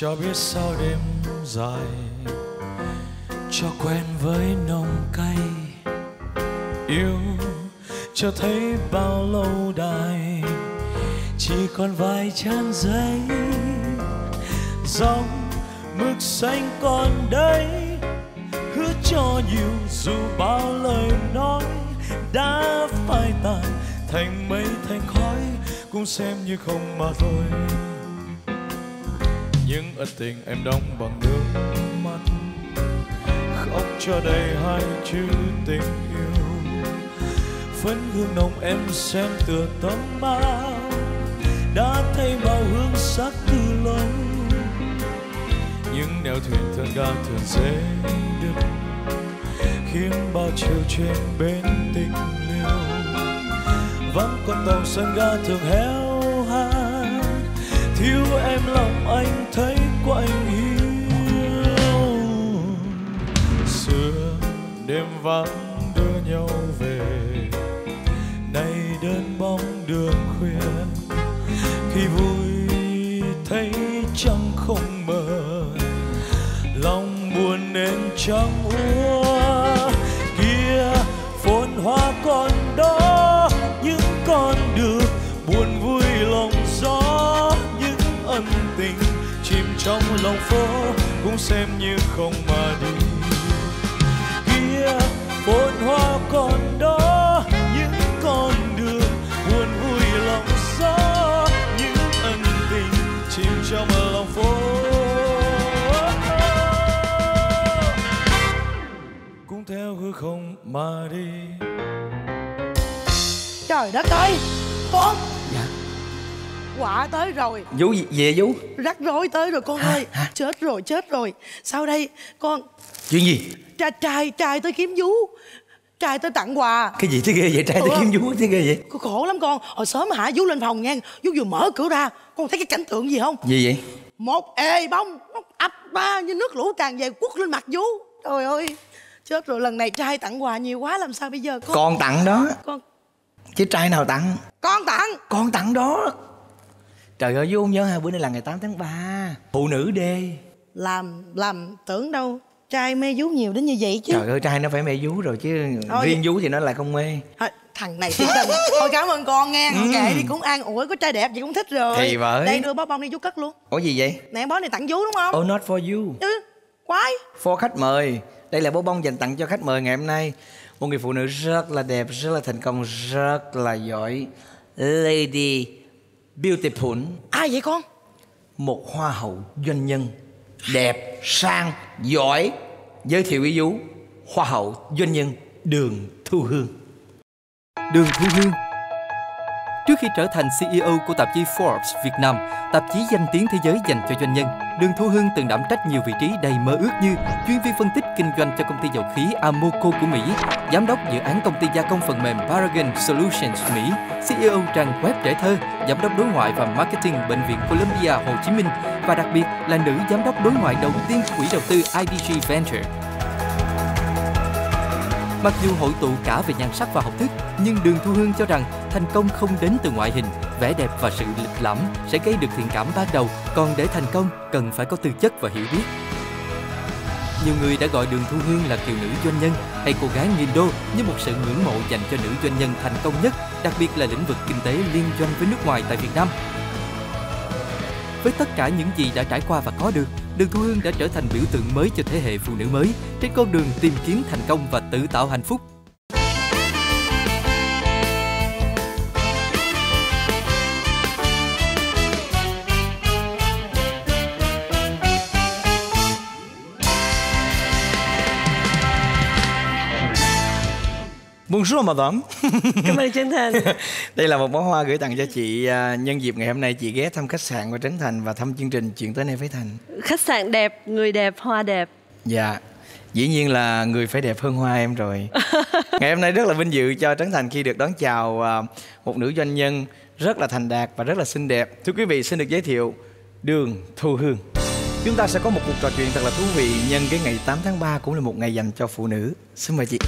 cho biết sao đêm dài, cho quen với nồng cay. Yêu cho thấy bao lâu đài, chỉ còn vài trang giấy. Dòng mực xanh còn đây, hứa cho nhiều dù bao lời nói đã phai tàn thành mây thành khói, cũng xem như không mà thôi. Những ân tình em đong bằng nước mắt, khóc cho đầy hai chữ tình yêu. Phấn hương nồng em xem tựa tấm bao, đã thay vào hương sắc từ lâu. Những nẻo thuyền thân ga thường dễ đứt, khiến bao chiều trên bến tình liêu. Vắng con tàu sân ga thường héo hắt, thiếu em lòng anh thấy quạnh hiu. Xưa đêm vắng đưa nhau về, nay đơn bóng đường khuya. Khi vui thấy trăng không mờ, lòng buồn nên trăng úa. Kia phồn hoa còn đó, những con đường buồn vui lòng gió. Những ân tình chìm trong lòng phố, cũng xem như không mà đi. Kia phồn hoa còn đó, những con đường buồn vui lòng gió. Chìm trong lòng phố, cũng theo hư không mà đi. Trời đất ơi, Phúc. Dạ. Quả tới rồi. Vú về Vú. Rắc rối tới rồi con ơi. Chết rồi, chết rồi. Sau đây con. Chuyện gì? Trai tới kiếm Vú. Trai tới tặng quà. Cái gì thế ghê vậy? Trai tới kiếm Vú thế ghê vậy? Khổ lắm con. Hồi sớm hả Vú lên phòng nha, Vú vừa mở cửa ra con thấy cái cảnh tượng gì không? Gì vậy? Một ề bông nó ập ba như nước lũ tràn về quất lên mặt Vú. Trời ơi, chết rồi. Lần này trai tặng quà nhiều quá làm sao bây giờ con? Con tặng đó con. Chứ trai nào tặng? Con tặng. Con tặng đó. Trời ơi, Vú nhớ ha, bữa nay là ngày 8 tháng 3, phụ nữ đê. Làm tưởng đâu trai mê Vú nhiều đến như vậy chứ. Trời ơi, trai nó phải mê Vú rồi chứ. Thôi, riêng Vú thì nó lại không mê. Thôi, thằng này thiệt tình. Thôi cảm ơn con nghe. Kệ đi cũng an ủi, có trai đẹp vậy cũng thích rồi. Thì bởi. Đây đưa bó bông đi Vú cất luôn. Ủa gì vậy? Nè bó này tặng Vú đúng không? Oh not for you. Ừ, quái. For khách mời. Đây là bó bông dành tặng cho khách mời ngày hôm nay. Một người phụ nữ rất là đẹp, rất là thành công, rất là giỏi. Lady Beautiful. Ai vậy con? Một hoa hậu doanh nhân. Đẹp, sang, giỏi. Giới thiệu với Vú, hoa hậu doanh nhân Đường Thu Hương. Đường Thu Hương trước khi trở thành CEO của tạp chí Forbes Việt Nam, tạp chí danh tiếng thế giới dành cho doanh nhân, Đường Thu Hương từng đảm trách nhiều vị trí đầy mơ ước như chuyên viên phân tích kinh doanh cho công ty dầu khí Amoco của Mỹ, giám đốc dự án công ty gia công phần mềm Paragon Solutions Mỹ, CEO trang web trẻ thơ, giám đốc đối ngoại và marketing bệnh viện Columbia Hồ Chí Minh và đặc biệt là nữ giám đốc đối ngoại đầu tiên của quỹ đầu tư IDG Venture. Mặc dù hội tụ cả về nhan sắc và học thức, nhưng Đường Thu Hương cho rằng thành công không đến từ ngoại hình, vẻ đẹp và sự lịch lãm sẽ gây được thiện cảm ban đầu, còn để thành công cần phải có tư chất và hiểu biết. Nhiều người đã gọi Đường Thu Hương là kiều nữ doanh nhân hay cô gái nghìn đô như một sự ngưỡng mộ dành cho nữ doanh nhân thành công nhất, đặc biệt là lĩnh vực kinh tế liên doanh với nước ngoài tại Việt Nam. Với tất cả những gì đã trải qua và có được, Đường Thu Hương đã trở thành biểu tượng mới cho thế hệ phụ nữ mới trên con đường tìm kiếm thành công và tự tạo hạnh phúc. Bonjour madame. Cảm ơn Trấn Thành. Đây là một bó hoa gửi tặng cho chị nhân dịp ngày hôm nay chị ghé thăm khách sạn của Trấn Thành và thăm chương trình Chuyện Tối Nay Với Thành. Khách sạn đẹp, người đẹp, hoa đẹp. Dạ, dĩ nhiên là người phải đẹp hơn hoa em rồi. Ngày hôm nay rất là vinh dự cho Trấn Thành khi được đón chào một nữ doanh nhân rất là thành đạt và rất là xinh đẹp. Thưa quý vị, xin được giới thiệu Đường Thu Hương. Chúng ta sẽ có một cuộc trò chuyện thật là thú vị nhân cái ngày 8 tháng 3 cũng là một ngày dành cho phụ nữ. Xin mời chị.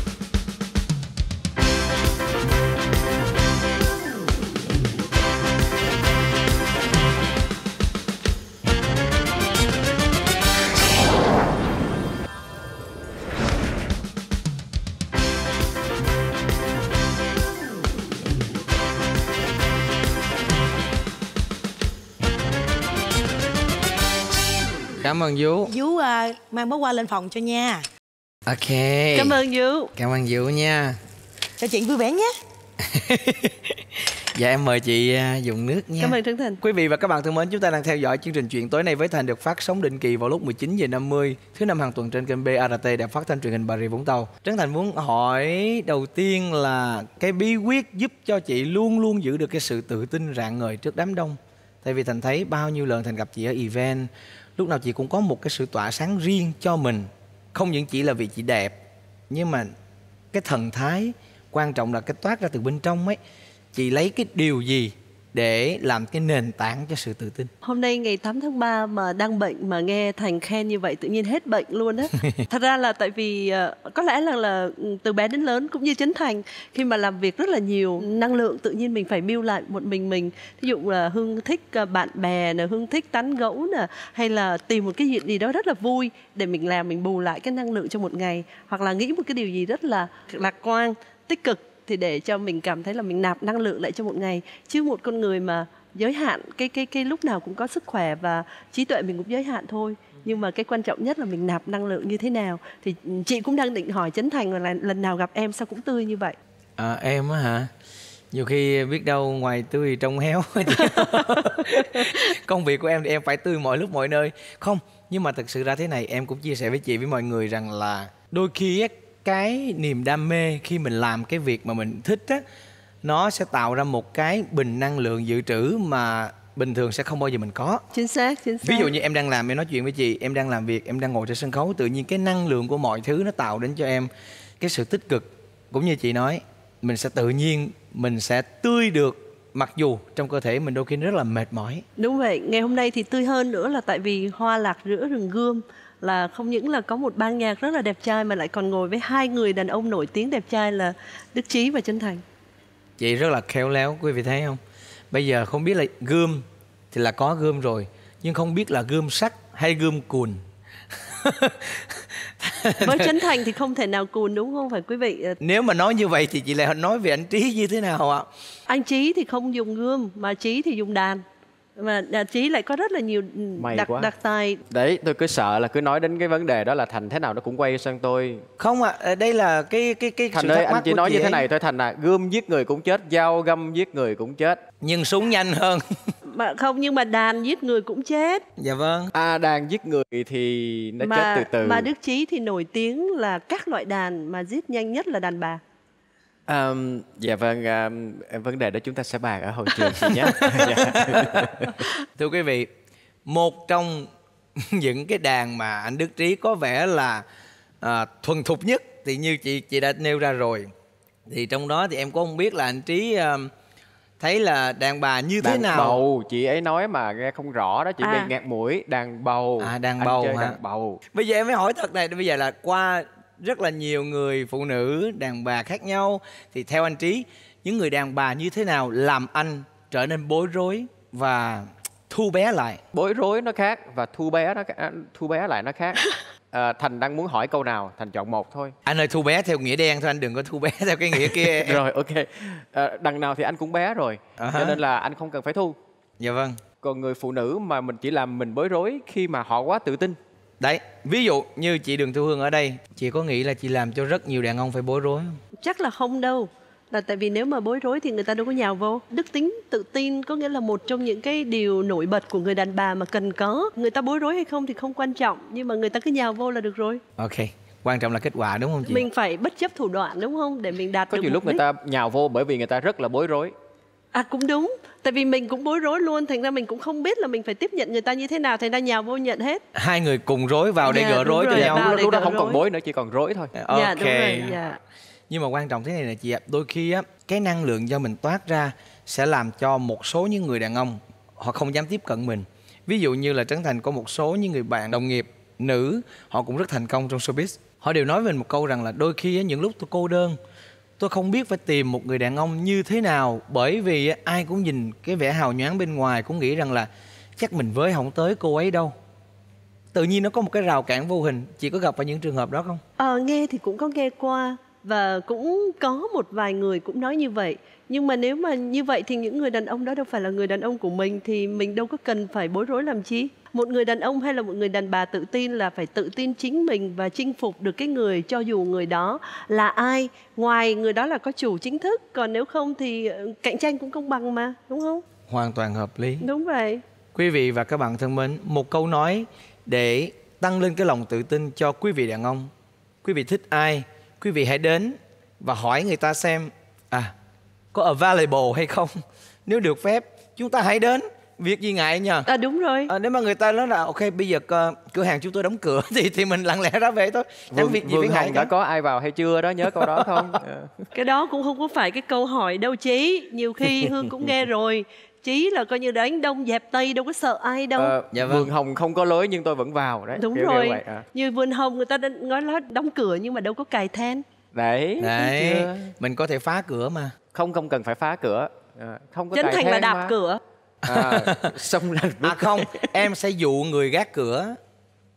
Cảm ơn Vú. Vú mang bó hoa lên phòng cho nha. Ok. Cảm ơn Vú. Cảm ơn Vú nha. Trò chuyện vui vẻ nhé. Dạ em mời chị dùng nước nha. Cảm ơn Trấn Thành. Quý vị và các bạn thân mến, chúng ta đang theo dõi chương trình Chuyện Tối Nay Với Thành được phát sóng định kỳ vào lúc 19h50 thứ năm hàng tuần trên kênh BRT Đài Phát Thanh Truyền Hình Bà Rịa Vũng Tàu. Trấn Thành muốn hỏi đầu tiên là cái bí quyết giúp cho chị luôn luôn giữ được cái sự tự tin rạng ngời trước đám đông. Tại vì Thành thấy bao nhiêu lần Thành gặp chị ở event, lúc nào chị cũng có một cái sự tỏa sáng riêng cho mình. Không những chỉ là vì chị đẹp, nhưng mà cái thần thái, quan trọng là cái toát ra từ bên trong ấy. Chị lấy cái điều gì để làm cái nền tảng cho sự tự tin? Hôm nay ngày 8 tháng 3 mà đang bệnh mà nghe Thành khen như vậy tự nhiên hết bệnh luôn á. Thật ra là tại vì có lẽ là từ bé đến lớn cũng như Trấn Thành, khi mà làm việc rất là nhiều năng lượng tự nhiên mình phải mưu lại một mình. Ví dụ là Hương thích bạn bè nè, Hương thích tán gẫu nè, hay là tìm một cái gì đó rất là vui để mình làm, mình bù lại cái năng lượng trong một ngày, hoặc là nghĩ một cái điều gì rất là lạc quan, tích cực thì để cho mình cảm thấy là mình nạp năng lượng lại cho một ngày. Chứ một con người mà giới hạn, cái lúc nào cũng có sức khỏe và trí tuệ mình cũng giới hạn thôi. Nhưng mà cái quan trọng nhất là mình nạp năng lượng như thế nào. Thì chị cũng đang định hỏi Trấn Thành là lần nào gặp em sao cũng tươi như vậy. Em á hả? Nhiều khi biết đâu ngoài tươi trong héo. Công việc của em thì em phải tươi mọi lúc mọi nơi. Không, nhưng mà thực sự ra thế này, em cũng chia sẻ với chị với mọi người rằng là đôi khi ấy, cái niềm đam mê khi mình làm cái việc mà mình thích á, nó sẽ tạo ra một cái bình năng lượng dự trữ mà bình thường sẽ không bao giờ mình có. Chính xác, chính xác. Ví dụ như em đang làm, em nói chuyện với chị, em đang làm việc, em đang ngồi trên sân khấu, tự nhiên cái năng lượng của mọi thứ nó tạo đến cho em cái sự tích cực. Cũng như chị nói, mình sẽ tự nhiên, mình sẽ tươi được. Mặc dù trong cơ thể mình đôi khi rất là mệt mỏi. Đúng vậy, ngày hôm nay thì tươi hơn nữa là tại vì hoa lạc rửa rừng gươm, là không những là có một ban nhạc rất là đẹp trai mà lại còn ngồi với hai người đàn ông nổi tiếng đẹp trai là Đức Trí và Trấn Thành. Chị rất là khéo léo, quý vị thấy không? Bây giờ không biết là gươm thì là có gươm rồi, nhưng không biết là gươm sắt hay gươm cùn. Với Trấn Thành thì không thể nào cùn, đúng không phải quý vị? Nếu mà nói như vậy thì chị lại nói về anh Trí như thế nào ạ? Anh Trí thì không dùng gươm mà Trí thì dùng đàn. Mà Trí lại có rất là nhiều đặc tài. Đấy, tôi cứ sợ là cứ nói đến cái vấn đề đó là Thành thế nào nó cũng quay sang tôi. Không ạ, đây là cái Thành ơi, anh chỉ nói như thế này thôi Thành à, gươm giết người cũng chết, dao găm giết người cũng chết, nhưng súng nhanh hơn. Mà không, nhưng mà đàn giết người cũng chết. Dạ vâng. À, đàn giết người thì nó chết từ từ. Mà Đức Trí thì nổi tiếng là các loại đàn mà giết nhanh nhất là đàn bà. Dạ vâng, vấn đề đó chúng ta sẽ bàn ở hội trường nhé. Thưa quý vị, một trong những cái đàn mà anh Đức Trí có vẻ là thuần thục nhất thì như chị đã nêu ra rồi, thì trong đó thì em cũng không biết là anh Trí thấy là đàn bà như thế nào. Đàn bầu, chị ấy nói mà nghe không rõ đó, chị bị nghẹt mũi. Đàn bầu. À, đàn bầu hả? Đàn bầu. Bây giờ em mới hỏi thật này, bây giờ là qua rất là nhiều người phụ nữ, đàn bà khác nhau, thì theo anh Trí, những người đàn bà như thế nào làm anh trở nên bối rối và thu bé lại? Bối rối nó khác và thu bé lại nó khác. Thành đang muốn hỏi câu nào, Thành chọn một thôi. Anh ơi, thu bé theo nghĩa đen thôi, anh đừng có thu bé theo cái nghĩa kia. Rồi, ok. Đằng nào thì anh cũng bé rồi, cho nên là anh không cần phải thu. Dạ vâng. Còn người phụ nữ mà mình chỉ làm mình bối rối khi mà họ quá tự tin. Đấy, ví dụ như chị Đường Thu Hương ở đây, chị có nghĩ là chị làm cho rất nhiều đàn ông phải bối rối không? Chắc là không đâu, là tại vì nếu mà bối rối thì người ta đâu có nhào vô. Đức tính tự tin có nghĩa là một trong những cái điều nổi bật của người đàn bà mà cần có. Người ta bối rối hay không thì không quan trọng, nhưng mà người ta cứ nhào vô là được rồi. Ok, quan trọng là kết quả đúng không chị? Mình phải bất chấp thủ đoạn đúng không, để mình đạt được mục đích. Có nhiều lúc người ta nhào vô bởi vì người ta rất là bối rối. À cũng đúng, tại vì mình cũng bối rối luôn, thành ra mình cũng không biết là mình phải tiếp nhận người ta như thế nào, thành ra nhào vô nhận hết. Hai người cùng rối vào để gỡ rối cho nhau. Lúc đó không còn bối nữa, chỉ còn rối thôi. Ok. Nhưng mà quan trọng thế này là chị ạ, đôi khi á, cái năng lượng do mình toát ra sẽ làm cho một số những người đàn ông họ không dám tiếp cận mình. Ví dụ như là Trấn Thành có một số những người bạn đồng nghiệp nữ, họ cũng rất thành công trong showbiz. Họ đều nói với mình một câu rằng là đôi khi á, những lúc tôi cô đơn, tôi không biết phải tìm một người đàn ông như thế nào, bởi vì ai cũng nhìn cái vẻ hào nhoáng bên ngoài cũng nghĩ rằng là chắc mình với không tới cô ấy đâu. Tự nhiên nó có một cái rào cản vô hình. Chị có gặp vào những trường hợp đó không? Nghe thì cũng có nghe qua. Và cũng có một vài người cũng nói như vậy. Nhưng mà nếu mà như vậy thì những người đàn ông đó đâu phải là người đàn ông của mình, thì mình đâu có cần phải bối rối làm chi. Một người đàn ông hay là một người đàn bà tự tin là phải tự tin chính mình và chinh phục được cái người, cho dù người đó là ai, ngoài người đó là có chủ chính thức. Còn nếu không thì cạnh tranh cũng công bằng mà, đúng không? Hoàn toàn hợp lý. Đúng vậy. Quý vị và các bạn thân mến, một câu nói để tăng lên cái lòng tự tin cho quý vị đàn ông. Quý vị thích ai, quý vị hãy đến và hỏi người ta xem có available hay không. Nếu được phép, chúng ta hãy đến. Việc gì ngại nhờ? Đúng rồi. Nếu mà người ta nói là ok, bây giờ cửa hàng chúng tôi đóng cửa thì mình lặng lẽ ra về thôi. Chẳng việc gì phải ngại. Đã có ai vào hay chưa đó, nhớ câu đó không? Cái đó cũng không có phải cái câu hỏi đâu Chí. Nhiều khi Hương cũng nghe rồi. Chí là coi như đánh đông dẹp tây, đâu có sợ ai đâu. Dạ vâng. Vườn hồng không có lối nhưng tôi vẫn vào đấy. Đúng rồi. Như vườn hồng người ta nói là đóng cửa nhưng mà đâu có cài then. Đấy. Mình có thể phá cửa mà. Không cần phải phá cửa. Không có cài then. Trấn Thành là đạp cửa. Xong là không, em sẽ dụ người gác cửa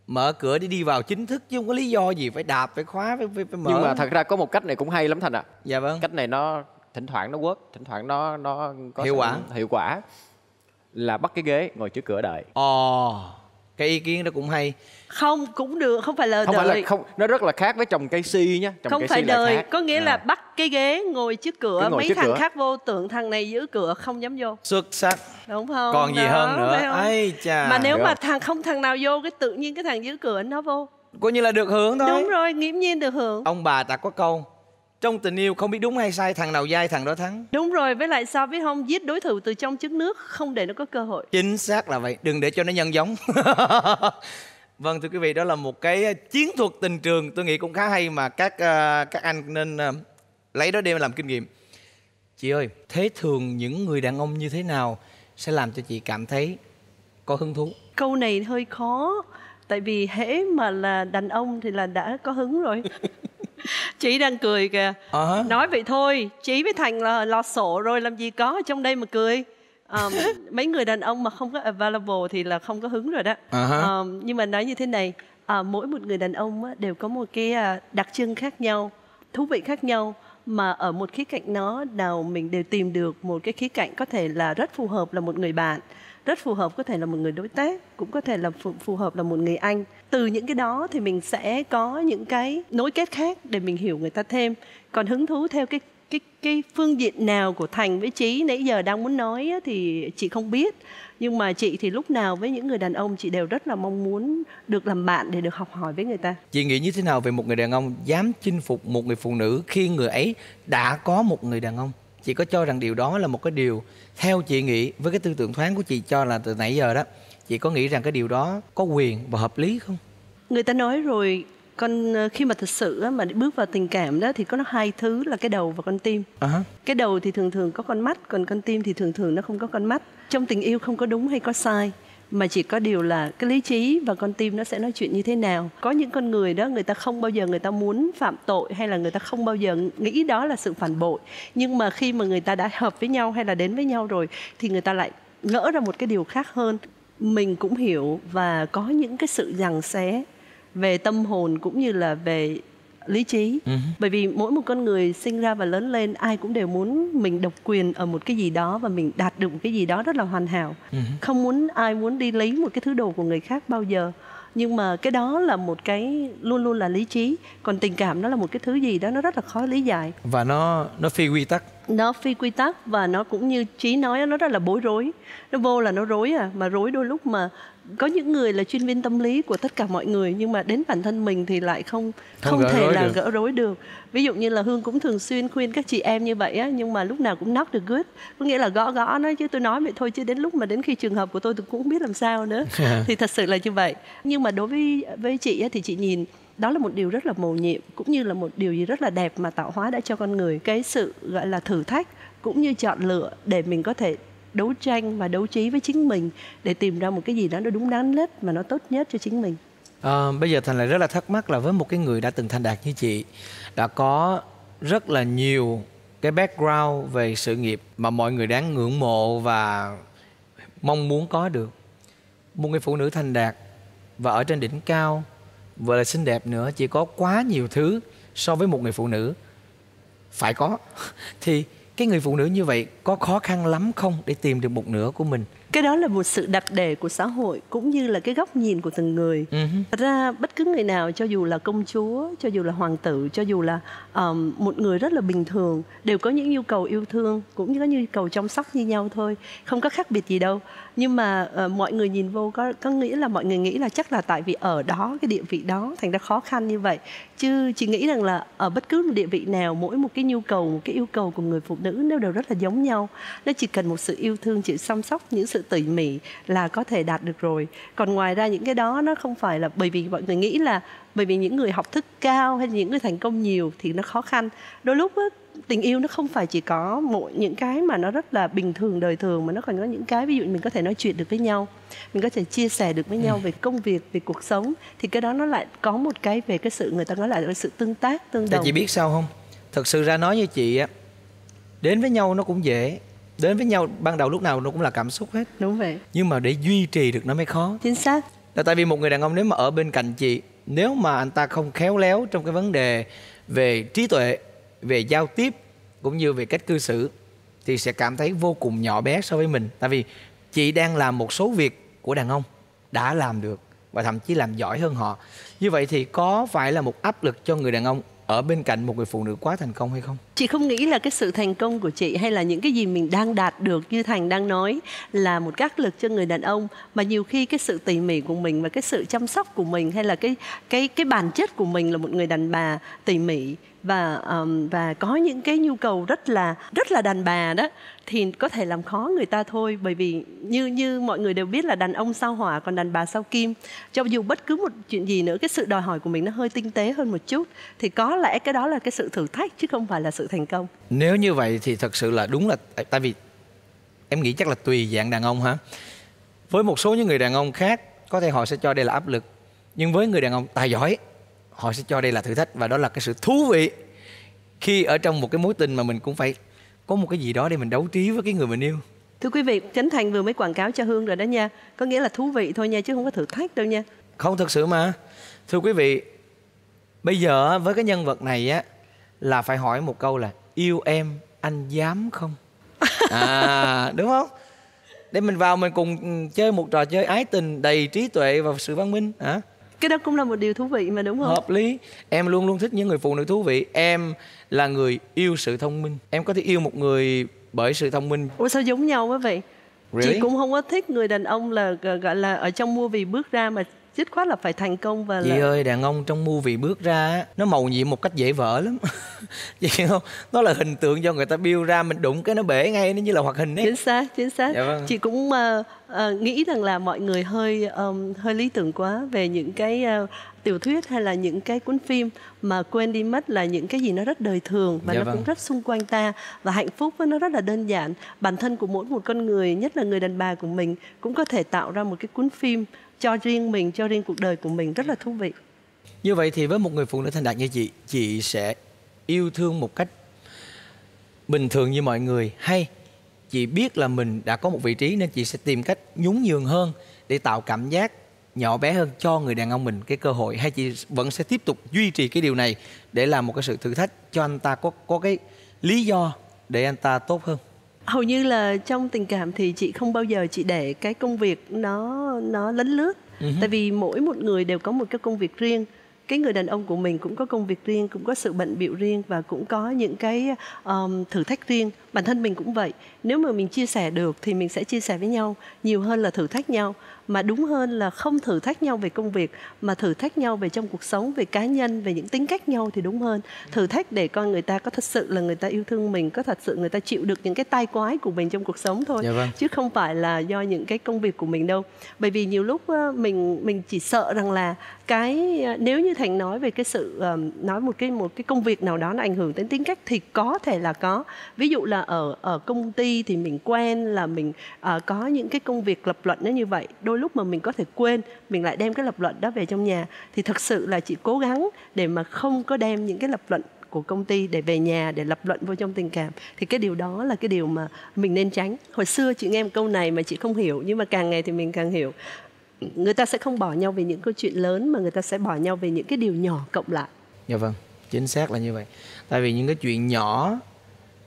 mở cửa để đi vào chính thức, chứ không có lý do gì phải đạp, phải khóa, phải mở. Nhưng mà thật ra có một cách này cũng hay lắm Thành ạ. Dạ vâng. Cách này nó thỉnh thoảng nó work, thỉnh thoảng nó có hiệu quả là bắt cái ghế ngồi trước cửa đợi. Cái ý kiến đó cũng hay. Không, cũng được, không phải là không đợi. Phải là không, nó rất là khác với trồng cây si nha. Trồng không cây phải si đợi, là khác. Có nghĩa là bắt cái ghế ngồi trước cửa, ngồi mấy trước thằng cửa. Khác vô tưởng thằng này giữ cửa không dám vô. Xuất sắc. Đúng không? Còn gì hơn nữa. Ai chà. Mà nếu mà thằng nào vô cái tự nhiên cái thằng giữ cửa nó vô. Coi như là được hưởng thôi. Đúng rồi, nghiễm nhiên được hưởng. Ông bà ta có câu trong tình yêu không biết đúng hay sai, thằng nào dai thằng đó thắng. Đúng rồi, với lại sao biết không, giết đối thủ từ trong trước nước, không để nó có cơ hội. Chính xác là vậy, đừng để cho nó nhân giống. Vâng thưa quý vị, đó là một cái chiến thuật tình trường tôi nghĩ cũng khá hay mà các anh nên lấy đó để làm kinh nghiệm. Chị ơi, thế thường những người đàn ông như thế nào sẽ làm cho chị cảm thấy có hứng thú? Câu này hơi khó, tại vì hễ mà là đàn ông thì là đã có hứng rồi. Chị đang cười kìa. Nói vậy thôi, Chí với Thành là lo sổ rồi, làm gì có trong đây mà cười. Mấy người đàn ông mà không có available thì là không có hứng rồi đó. Nhưng mà nói như thế này, mỗi một người đàn ông đều có một cái đặc trưng khác nhau, thú vị khác nhau. Mà ở một khía cạnh nó nào mình đều tìm được một cái khía cạnh có thể là rất phù hợp là một người bạn, rất phù hợp có thể là một người đối tác, cũng có thể là phù hợp là một người anh. Từ những cái đó thì mình sẽ có những cái nối kết khác để mình hiểu người ta thêm. Còn hứng thú theo cái phương diện nào của Thành với Trí nãy giờ đang muốn nói thì chị không biết. Nhưng mà chị thì lúc nào với những người đàn ông chị đều rất là mong muốn được làm bạn để được học hỏi với người ta. Chị nghĩ như thế nào về một người đàn ông dám chinh phục một người phụ nữ khi người ấy đã có một người đàn ông? Chị có cho rằng điều đó là một cái điều, theo chị nghĩ, với cái tư tưởng thoáng của chị cho là từ nãy giờ đó, chị có nghĩ rằng cái điều đó có quyền và hợp lý không? Người ta nói rồi, con khi mà thực sự mà bước vào tình cảm đó thì có hai thứ là cái đầu và con tim. Cái đầu thì thường thường có con mắt, còn con tim thì thường thường nó không có con mắt. Trong tình yêu không có đúng hay có sai, mà chỉ có điều là cái lý trí và con tim nó sẽ nói chuyện như thế nào. Có những con người đó người ta không bao giờ người ta muốn phạm tội, hay là người ta không bao giờ nghĩ đó là sự phản bội. Nhưng mà khi mà người ta đã hợp với nhau hay là đến với nhau rồi thì người ta lại ngỡ ra một cái điều khác hơn. Mình cũng hiểu và có những cái sự giằng xé về tâm hồn cũng như là về lý trí. Bởi vì mỗi một con người sinh ra và lớn lên ai cũng đều muốn mình độc quyền ở một cái gì đó và mình đạt được một cái gì đó rất là hoàn hảo. Không muốn ai muốn đi lấy một cái thứ đồ của người khác bao giờ. Nhưng mà cái đó là một cái luôn luôn là lý trí. Còn tình cảm nó là một cái thứ gì đó nó rất là khó lý giải. Và nó phi quy tắc. Nó phi quy tắc và nó cũng như Trí nói, nó rất là bối rối. Nó vô là nó rối mà rối đôi lúc mà có những người là chuyên viên tâm lý của tất cả mọi người, nhưng mà đến bản thân mình thì lại không thể gỡ rối được. Ví dụ như là Hương cũng thường xuyên khuyên các chị em như vậy á, nhưng mà lúc nào cũng knock the good, có nghĩa là gõ nó, chứ tôi nói vậy thôi chứ đến lúc mà đến khi trường hợp của tôi cũng không biết làm sao nữa. Thì thật sự là như vậy. Nhưng mà đối với chị á, thì chị nhìn đó là một điều rất là mầu nhiệm, cũng như là một điều gì rất là đẹp mà tạo hóa đã cho con người, cái sự gọi là thử thách cũng như chọn lựa để mình có thể đấu tranh và đấu trí với chính mình để tìm ra một cái gì đó nó đúng đắn nhất mà nó tốt nhất cho chính mình. Bây giờ Thành lại rất là thắc mắc là với một cái người đã từng thành đạt như chị, đã có rất là nhiều cái background về sự nghiệp mà mọi người đáng ngưỡng mộ và mong muốn có được, một người phụ nữ thành đạt và ở trên đỉnh cao và là xinh đẹp nữa, chỉ có quá nhiều thứ so với một người phụ nữ phải có. Thì cái người phụ nữ như vậy có khó khăn lắm không để tìm được một nửa của mình? Cái đó là một sự đặt đề của xã hội cũng như là cái góc nhìn của từng người. Thật ra bất cứ người nào, cho dù là công chúa, cho dù là hoàng tử, cho dù là một người rất là bình thường, đều có những nhu cầu yêu thương, cũng như có nhu cầu chăm sóc như nhau thôi, không có khác biệt gì đâu. Nhưng mà mọi người nhìn vô có nghĩa là mọi người nghĩ là chắc là tại vì ở đó, cái địa vị đó, thành ra khó khăn như vậy. Chứ chị nghĩ rằng là ở bất cứ một địa vị nào, mỗi một cái nhu cầu, một cái yêu cầu của người phụ nữ nó đều rất là giống nhau. Nó chỉ cần một sự yêu thương, sự chăm sóc, những sự tỉ mỉ là có thể đạt được rồi. Còn ngoài ra những cái đó nó không phải là, bởi vì mọi người nghĩ là bởi vì những người học thức cao hay những người thành công nhiều thì nó khó khăn. Đôi lúc đó, tình yêu nó không phải chỉ có mỗi những cái mà nó rất là bình thường, đời thường, mà nó còn có những cái, ví dụ mình có thể nói chuyện được với nhau, mình có thể chia sẻ được với nhau về công việc, về cuộc sống. Thì cái đó nó lại có một cái về cái sự, người ta nói lại là sự tương tác, tương đồng. Tại chị biết sao không? Thật sự ra nói như chị á, đến với nhau nó cũng dễ. Đến với nhau ban đầu lúc nào nó cũng là cảm xúc hết. Đúng vậy. Nhưng mà để duy trì được nó mới khó. Chính xác. Là tại vì một người đàn ông nếu mà ở bên cạnh chị, nếu mà anh ta không khéo léo trong cái vấn đề về trí tuệ, về giao tiếp cũng như về cách cư xử, thì sẽ cảm thấy vô cùng nhỏ bé so với mình. Tại vì chị đang làm một số việc của đàn ông đã làm được và thậm chí làm giỏi hơn họ. Như vậy thì có phải là một áp lực cho người đàn ông ở bên cạnh một người phụ nữ quá thành công hay không? Chị không nghĩ là cái sự thành công của chị hay là những cái gì mình đang đạt được như Thành đang nói là một áp lực cho người đàn ông, mà nhiều khi cái sự tỉ mỉ của mình và cái sự chăm sóc của mình, hay là cái bản chất của mình là một người đàn bà tỉ mỉ và có những cái nhu cầu rất là đàn bà đó, thì có thể làm khó người ta thôi. Bởi vì như mọi người đều biết là đàn ông sao hỏa còn đàn bà sao kim. Cho dù bất cứ một chuyện gì nữa, cái sự đòi hỏi của mình nó hơi tinh tế hơn một chút, thì có lẽ cái đó là cái sự thử thách chứ không phải là sự thành công. Nếu như vậy thì thật sự là đúng là, tại vì em nghĩ chắc là tùy dạng đàn ông hả? Với một số những người đàn ông khác có thể họ sẽ cho đây là áp lực, nhưng với người đàn ông tài giỏi họ sẽ cho đây là thử thách, và đó là cái sự thú vị khi ở trong một cái mối tình mà mình cũng phải có một cái gì đó để mình đấu trí với cái người mình yêu. Thưa quý vị, Trấn Thành vừa mới quảng cáo cho Hương rồi đó nha. Có nghĩa là thú vị thôi nha, chứ không có thử thách đâu nha. Không, thật sự mà. Thưa quý vị, bây giờ với cái nhân vật này á, là phải hỏi một câu là yêu em anh dám không? Đúng không? Để mình vào mình cùng chơi một trò chơi ái tình đầy trí tuệ và sự văn minh hả? Cái đó cũng là một điều thú vị mà, đúng không? Hợp lý. Em luôn luôn thích những người phụ nữ thú vị. Em là người yêu sự thông minh. Em có thể yêu một người bởi sự thông minh. Ủa sao giống nhau quá vậy? Really? Chị cũng không có thích người đàn ông là gọi là ở trong mua vì bước ra, mà dứt khoát là phải thành công và là... Chị ơi, đàn ông trong mua vì bước ra nó màu nhiệm một cách dễ vỡ lắm. Chị hiểu không? Nó là hình tượng do người ta build ra, mình đụng cái nó bể ngay, nó như là hoạt hình ấy. Chính xác, chính xác. Dạ vâng. Chị cũng nghĩ rằng là mọi người hơi lý tưởng quá về những cái tiểu thuyết hay là những cái cuốn phim, mà quên đi mất là những cái gì nó rất đời thường và nó cũng rất xung quanh ta, và hạnh phúc nó rất là đơn giản. Bản thân của mỗi một con người, nhất là người đàn bà của mình, cũng có thể tạo ra một cái cuốn phim cho riêng mình, cho riêng cuộc đời của mình, rất là thú vị. Như vậy thì với một người phụ nữ thành đạt như chị sẽ yêu thương một cách bình thường như mọi người, hay chị biết là mình đã có một vị trí nên chị sẽ tìm cách nhún nhường hơn để tạo cảm giác nhỏ bé hơn cho người đàn ông mình cái cơ hội, hay chị vẫn sẽ tiếp tục duy trì cái điều này để làm một cái sự thử thách cho anh ta có cái lý do để anh ta tốt hơn? Hầu như là trong tình cảm thì chị không bao giờ chị để cái công việc nó lấn lướt. Tại vì mỗi một người đều có một cái công việc riêng. Cái người đàn ông của mình cũng có công việc riêng, cũng có sự bận bịu riêng, và cũng có những cái thử thách riêng. Bản thân mình cũng vậy. Nếu mà mình chia sẻ được thì mình sẽ chia sẻ với nhau nhiều hơn là thử thách nhau. Mà đúng hơn là không thử thách nhau về công việc, mà thử thách nhau về trong cuộc sống, về cá nhân, về những tính cách nhau thì đúng hơn. Thử thách để coi người ta có thật sự là người ta yêu thương mình, có thật sự người ta chịu được những cái tai quái của mình trong cuộc sống thôi. Dạ vâng. Chứ không phải là do những cái công việc của mình đâu. Bởi vì nhiều lúc mình chỉ sợ rằng là cái, nếu như Thành nói về cái sự nói một cái công việc nào đó nó ảnh hưởng đến tính cách thì có thể là có. Ví dụ là ở công ty thì mình quen là mình có những cái công việc lập luận nó như vậy. Đôi lúc mà mình có thể quên, mình lại đem cái lập luận đó về trong nhà. Thì thật sự là chị cố gắng để mà không có đem những cái lập luận của công ty để về nhà, để lập luận vô trong tình cảm. Thì cái điều đó là cái điều mà mình nên tránh. Hồi xưa chị nghe một câu này mà chị không hiểu, nhưng mà càng ngày thì mình càng hiểu. Người ta sẽ không bỏ nhau về những câu chuyện lớn, mà người ta sẽ bỏ nhau về những cái điều nhỏ cộng lại. Dạ vâng. chính xác là như vậy. Tại vì những cái chuyện nhỏ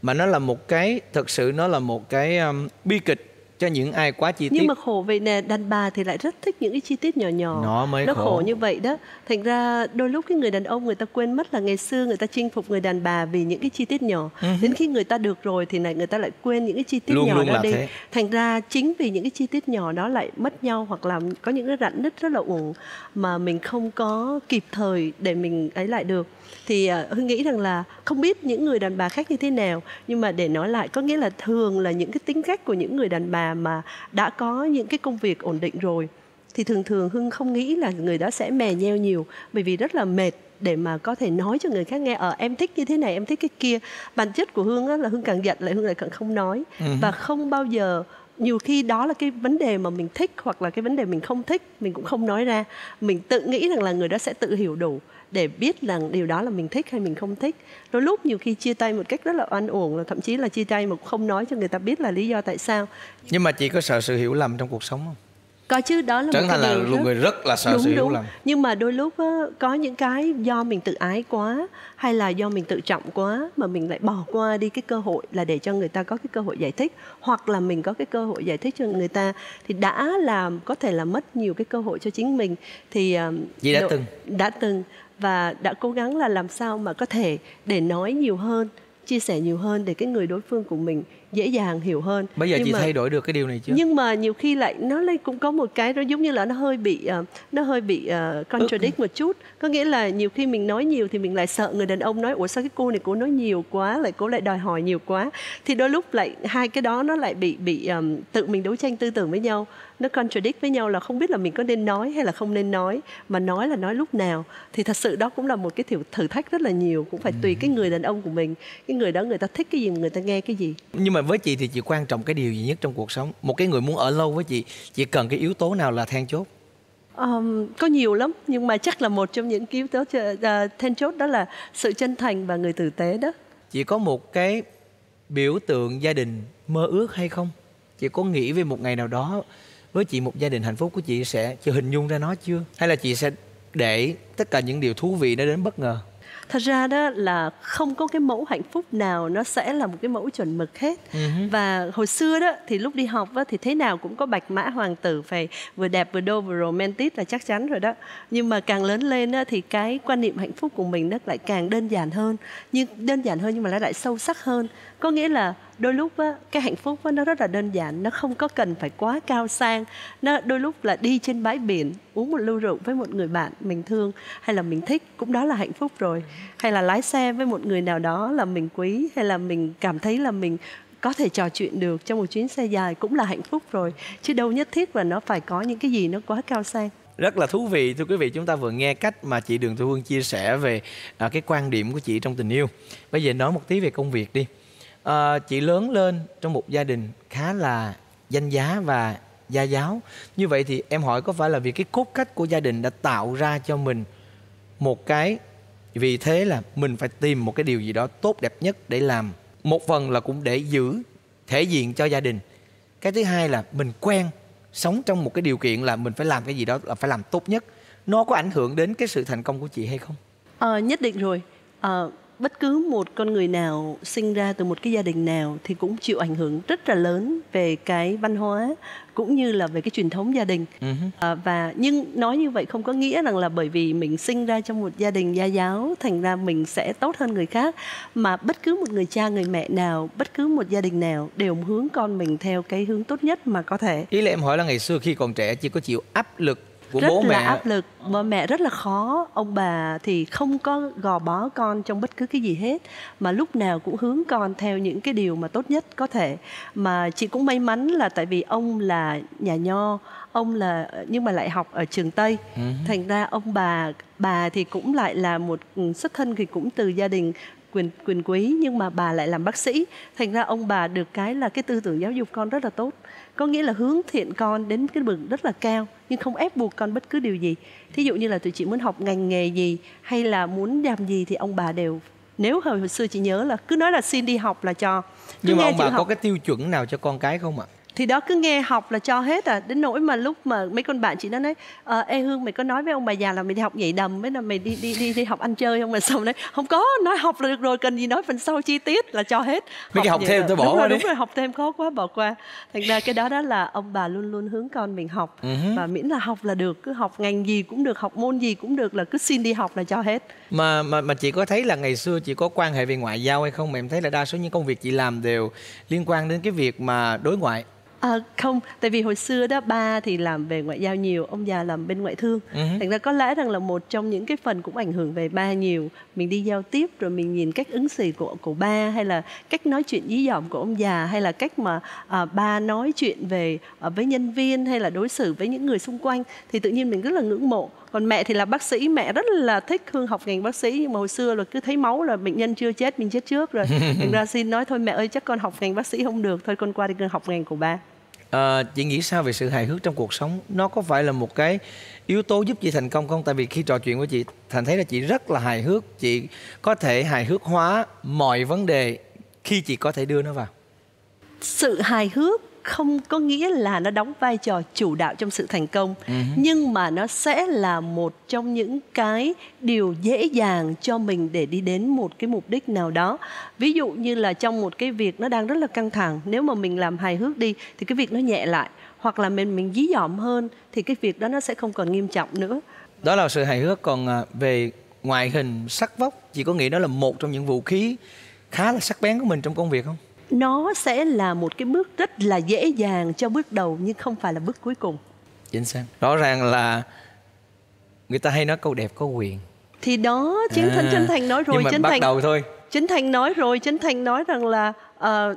mà nó là một cái, thực sự nó là một cái bi kịch cho những ai quá chi tiết. Nhưng mà khổ vậy nè, đàn bà thì lại rất thích những cái chi tiết nhỏ nhỏ. Nó khổ như vậy đó. Thành ra đôi lúc cái người đàn ông người ta quên mất là ngày xưa người ta chinh phục người đàn bà vì những cái chi tiết nhỏ. Đến khi người ta được rồi thì người ta lại quên những cái chi tiết nhỏ đó đi. Thành ra chính vì những cái chi tiết nhỏ đó lại mất nhau, hoặc là có những cái rạn nứt rất là uổng mà mình không có kịp thời để mình ấy lại được. Thì Hương nghĩ rằng là không biết những người đàn bà khác như thế nào, nhưng mà để nói lại có nghĩa là thường là những cái tính cách của những người đàn bà mà đã có những cái công việc ổn định rồi thì thường thường Hương không nghĩ là người đó sẽ mè nheo nhiều, bởi vì rất là mệt để mà có thể nói cho người khác nghe em thích như thế này, em thích cái kia. Bản chất của Hương là Hương càng giận lại Hương lại càng không nói. Và không bao giờ, nhiều khi đó là cái vấn đề mà mình thích hoặc là cái vấn đề mình không thích, mình cũng không nói ra. Mình tự nghĩ rằng là người đó sẽ tự hiểu đủ để biết là điều đó là mình thích hay mình không thích. Đôi lúc nhiều khi chia tay một cách rất là oan uổng, là thậm chí là chia tay mà cũng không nói cho người ta biết là lý do tại sao. Nhưng mà chị có sợ sự hiểu lầm trong cuộc sống không? Có chứ, đó là Trấn Thành là một người rất là sợ sự hiểu lầm. Nhưng mà đôi lúc có những cái do mình tự ái quá hay là do mình tự trọng quá mà mình lại bỏ qua đi cái cơ hội là để cho người ta có cái cơ hội giải thích, hoặc là mình có cái cơ hội giải thích cho người ta, thì đã làm có thể là mất nhiều cái cơ hội cho chính mình. Thì chị đã từng và đã cố gắng là làm sao mà có thể để nói nhiều hơn, chia sẻ nhiều hơn để cái người đối phương của mình dễ dàng hiểu hơn. Bây giờ chị thay đổi được cái điều này chưa? Nhưng mà nhiều khi lại nó cũng có một cái nó giống như là nó hơi bị contradict một chút. Có nghĩa là nhiều khi mình nói nhiều thì mình lại sợ người đàn ông nói ủa sao cái cô này cô nói nhiều quá, lại cô lại đòi hỏi nhiều quá. Thì đôi lúc lại hai cái đó nó lại bị tự mình đấu tranh tư tưởng với nhau, nó contradict với nhau, là không biết là mình có nên nói hay là không nên nói, mà nói là nói lúc nào. Thì thật sự đó cũng là một cái thử thách rất là nhiều, cũng phải tùy cái người đàn ông của mình, cái người đó người ta thích cái gì, người ta nghe cái gì. Nhưng mà với chị thì chị quan trọng cái điều gì nhất trong cuộc sống? Một cái người muốn ở lâu với chị cần cái yếu tố nào là then chốt? Có nhiều lắm, nhưng mà chắc là một trong những yếu tố then chốt đó là sự chân thành và người tử tế đó. Chị có một cái biểu tượng gia đình mơ ước hay không? Chị có nghĩ về một ngày nào đó với chị một gia đình hạnh phúc của chị sẽ hình dung ra nó chưa? Hay là chị sẽ để tất cả những điều thú vị nó đến bất ngờ? Thật ra đó là không có cái mẫu hạnh phúc nào nó sẽ là một cái mẫu chuẩn mực hết. Và hồi xưa đó thì lúc đi học đó, thì thế nào cũng có bạch mã hoàng tử, phải vừa đẹp vừa đô vừa romantic là chắc chắn rồi đó. Nhưng mà càng lớn lên đó, thì cái quan niệm hạnh phúc của mình nó lại càng đơn giản hơn nhưng mà nó lại sâu sắc hơn. Có nghĩa là đôi lúc á, cái hạnh phúc á, nó rất là đơn giản, nó không có cần phải quá cao sang. Nó đôi lúc là đi trên bãi biển, uống một ly rượu với một người bạn mình thương hay là mình thích, cũng đó là hạnh phúc rồi. Hay là lái xe với một người nào đó là mình quý, hay là mình cảm thấy là mình có thể trò chuyện được trong một chuyến xe dài, cũng là hạnh phúc rồi. Chứ đâu nhất thiết là nó phải có những cái gì nó quá cao sang. Rất là thú vị, thưa quý vị, chúng ta vừa nghe cách mà chị Đường Thu Hương chia sẻ về cái quan điểm của chị trong tình yêu. Bây giờ nói một tí về công việc đi. Chị lớn lên trong một gia đình khá là danh giá và gia giáo. Như vậy thì em hỏi có phải là vì cái cốt cách của gia đình đã tạo ra cho mình một cái vì thế là mình phải tìm một cái điều gì đó tốt đẹp nhất để làm. Một phần là cũng để giữ thể diện cho gia đình. Cái thứ hai là mình quen sống trong một cái điều kiện là mình phải làm cái gì đó là phải làm tốt nhất. Nó có ảnh hưởng đến cái sự thành công của chị hay không? Nhất định rồi. Bất cứ một con người nào sinh ra từ một cái gia đình nào thì cũng chịu ảnh hưởng rất là lớn về cái văn hóa cũng như là về cái truyền thống gia đình. Nhưng nói như vậy không có nghĩa rằng là bởi vì mình sinh ra trong một gia đình gia giáo thành ra mình sẽ tốt hơn người khác, mà bất cứ một người cha người mẹ nào, bất cứ một gia đình nào đều hướng con mình theo cái hướng tốt nhất mà có thể. Ý là em hỏi là ngày xưa khi còn trẻ chị có chịu áp lực rất là áp lực, bố mẹ rất là khó, ông bà thì không có gò bó con trong bất cứ cái gì hết, mà lúc nào cũng hướng con theo những cái điều mà tốt nhất có thể. Mà chị cũng may mắn là tại vì ông là nhà nho, nhưng mà lại học ở trường Tây, thành ra ông bà thì cũng lại là một xuất thân thì cũng từ gia đình quyền quý, nhưng mà bà lại làm bác sĩ, thành ra ông bà được cái là cái tư tưởng giáo dục con rất là tốt. Có nghĩa là hướng thiện con đến cái bậc rất là cao, nhưng không ép buộc con bất cứ điều gì. Thí dụ như là tụi chị muốn học ngành nghề gì hay là muốn làm gì thì ông bà đều, nếu hồi xưa chị nhớ là cứ nói là xin đi học là cho. Nhưng mà ông bà có cái tiêu chuẩn nào cho con cái không ạ? Thì đó, cứ nghe học là cho hết à. Đến nỗi mà lúc mà mấy con bạn chị nó nói ê Hương, mày có nói với ông bà già là mày đi học nhảy đầm với là mày đi học ăn chơi không? Mà xong đấy không có, nói học là được rồi, cần gì nói phần sau chi tiết, là cho hết. Mấy cái học thêm tôi bỏ qua đi. Đúng rồi, học thêm khó quá bỏ qua. Thành ra cái đó là ông bà luôn luôn hướng con mình học. Và miễn là học là được, cứ học ngành gì cũng được, học môn gì cũng được, là cứ xin đi học là cho hết. Mà chị có thấy là ngày xưa chị có quan hệ về ngoại giao hay không? Mà em thấy là đa số những công việc chị làm đều liên quan đến cái việc mà đối ngoại. À, không, tại vì hồi xưa đó ba thì làm về ngoại giao nhiều, ông già làm bên ngoại thương. Thành ra có lẽ rằng là một trong những cái phần cũng ảnh hưởng về ba nhiều. Mình đi giao tiếp rồi mình nhìn cách ứng xử của ba, hay là cách nói chuyện dí dỏm của ông già, hay là cách mà ba nói chuyện về với nhân viên hay là đối xử với những người xung quanh, thì tự nhiên mình rất là ngưỡng mộ. Còn mẹ thì là bác sĩ, mẹ rất là thích, Hương học ngành bác sĩ, nhưng mà hồi xưa là cứ thấy máu là bệnh nhân chưa chết, mình chết trước rồi. Thành ra xin nói thôi mẹ ơi, chắc con học ngành bác sĩ không được, thôi con qua đi con học ngành của ba. À, chị nghĩ sao về sự hài hước trong cuộc sống? Nó có phải là một cái yếu tố giúp chị thành công không? Tại vì khi trò chuyện với chị, Thành thấy là chị rất là hài hước. Chị có thể hài hước hóa mọi vấn đề khi chị có thể đưa nó vào. Sự hài hước không có nghĩa là nó đóng vai trò chủ đạo trong sự thành công. Nhưng mà nó sẽ là một trong những cái điều dễ dàng cho mình để đi đến một cái mục đích nào đó. Ví dụ như là trong một cái việc nó đang rất là căng thẳng, nếu mà mình làm hài hước đi thì cái việc nó nhẹ lại, hoặc là mình dí dỏm hơn thì cái việc đó nó sẽ không còn nghiêm trọng nữa. Đó là sự hài hước. Còn về ngoại hình, sắc vóc, chị có nghĩ đó là một trong những vũ khí khá là sắc bén của mình trong công việc không? Nó sẽ là một cái bước rất là dễ dàng cho bước đầu, nhưng không phải là bước cuối cùng. Chính xác. Rõ ràng là người ta hay nói câu đẹp có quyền. Thì đó, Trấn Thành nói rồi. Nhưng mà bắt đầu thôi. Trấn Thành nói rồi, Trấn Thành nói rằng là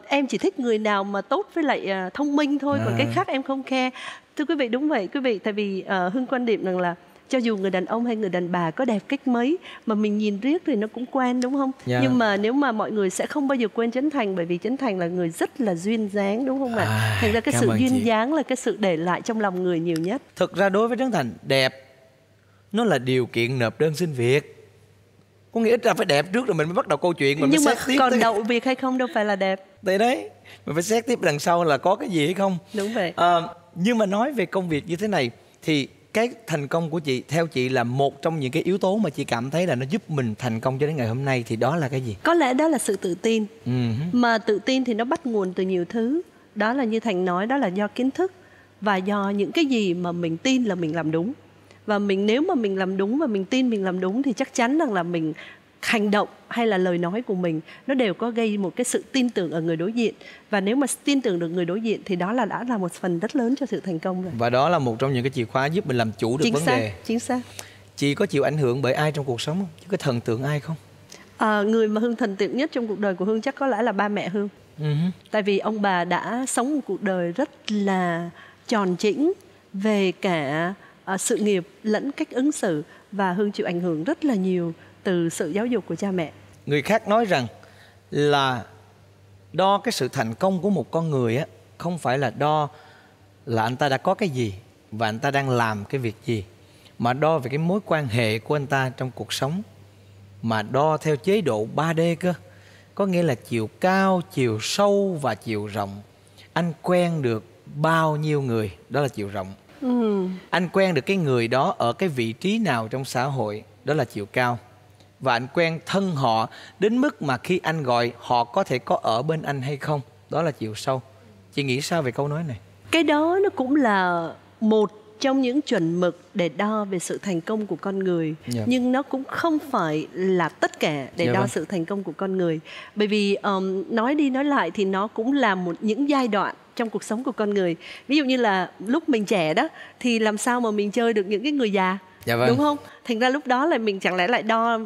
em chỉ thích người nào mà tốt với lại thông minh thôi, còn cái khác em không care. Thưa quý vị, đúng vậy quý vị. Tại vì Hương quan điểm rằng là cho dù người đàn ông hay người đàn bà có đẹp cách mấy mà mình nhìn riết thì nó cũng quen, đúng không? Nhưng mà nếu mà mọi người sẽ không bao giờ quên Trấn Thành, bởi vì Trấn Thành là người rất là duyên dáng, đúng không ạ? Thành ra cái sự duyên dáng là cái sự để lại trong lòng người nhiều nhất. Thực ra đối với Trấn Thành, đẹp nó là điều kiện nộp đơn xin việc. Có nghĩa ít ra phải đẹp trước rồi mình mới bắt đầu câu chuyện. Nhưng mà còn đậu việc hay không đâu phải là đẹp. Đấy đấy, mình phải xét tiếp đằng sau là có cái gì hay không. Đúng vậy. Nhưng mà nói về công việc như thế này thì cái thành công của chị, theo chị là một trong những cái yếu tố mà chị cảm thấy là nó giúp mình thành công cho đến ngày hôm nay, thì đó là cái gì? Có lẽ đó là sự tự tin. Mà tự tin thì nó bắt nguồn từ nhiều thứ. Đó là như Thành nói, đó là do kiến thức và do những cái gì mà mình tin là mình làm đúng. Và nếu mà mình làm đúng và mình tin mình làm đúng thì chắc chắn rằng là mình hành động hay là lời nói của mình nó đều có gây một cái sự tin tưởng ở người đối diện. Và nếu mà tin tưởng được người đối diện thì đó là đã là một phần rất lớn cho sự thành công rồi. Và đó là một trong những cái chìa khóa giúp mình làm chủ được vấn đề. Chính xác. Chị có chịu ảnh hưởng bởi ai trong cuộc sống không? Chứ có thần tượng ai không? Người mà Hương thần tượng nhất trong cuộc đời của Hương chắc có lẽ là ba mẹ Hương. Tại vì ông bà đã sống một cuộc đời rất là tròn chỉnh về cả sự nghiệp lẫn cách ứng xử. Và Hương chịu ảnh hưởng rất là nhiều từ sự giáo dục của cha mẹ. Người khác nói rằng là đo cái sự thành công của một con người á, không phải là đo là anh ta đã có cái gì và anh ta đang làm cái việc gì, mà đo về cái mối quan hệ của anh ta trong cuộc sống, mà đo theo chế độ 3D cơ. Có nghĩa là chiều cao, chiều sâu và chiều rộng. Anh quen được bao nhiêu người, đó là chiều rộng. Anh quen được cái người đó ở cái vị trí nào trong xã hội, đó là chiều cao. Và anh quen thân họ đến mức mà khi anh gọi họ có thể có ở bên anh hay không, đó là chiều sâu. Chị nghĩ sao về câu nói này? Cái đó nó cũng là một trong những chuẩn mực để đo về sự thành công của con người. Nhưng nó cũng không phải là tất cả để đo sự thành công của con người. Bởi vì nói đi nói lại thì nó cũng là những giai đoạn trong cuộc sống của con người. Ví dụ như là lúc mình trẻ đó thì làm sao mà mình chơi được những cái người già. Đúng không? Thành ra lúc đó là mình chẳng lẽ lại đo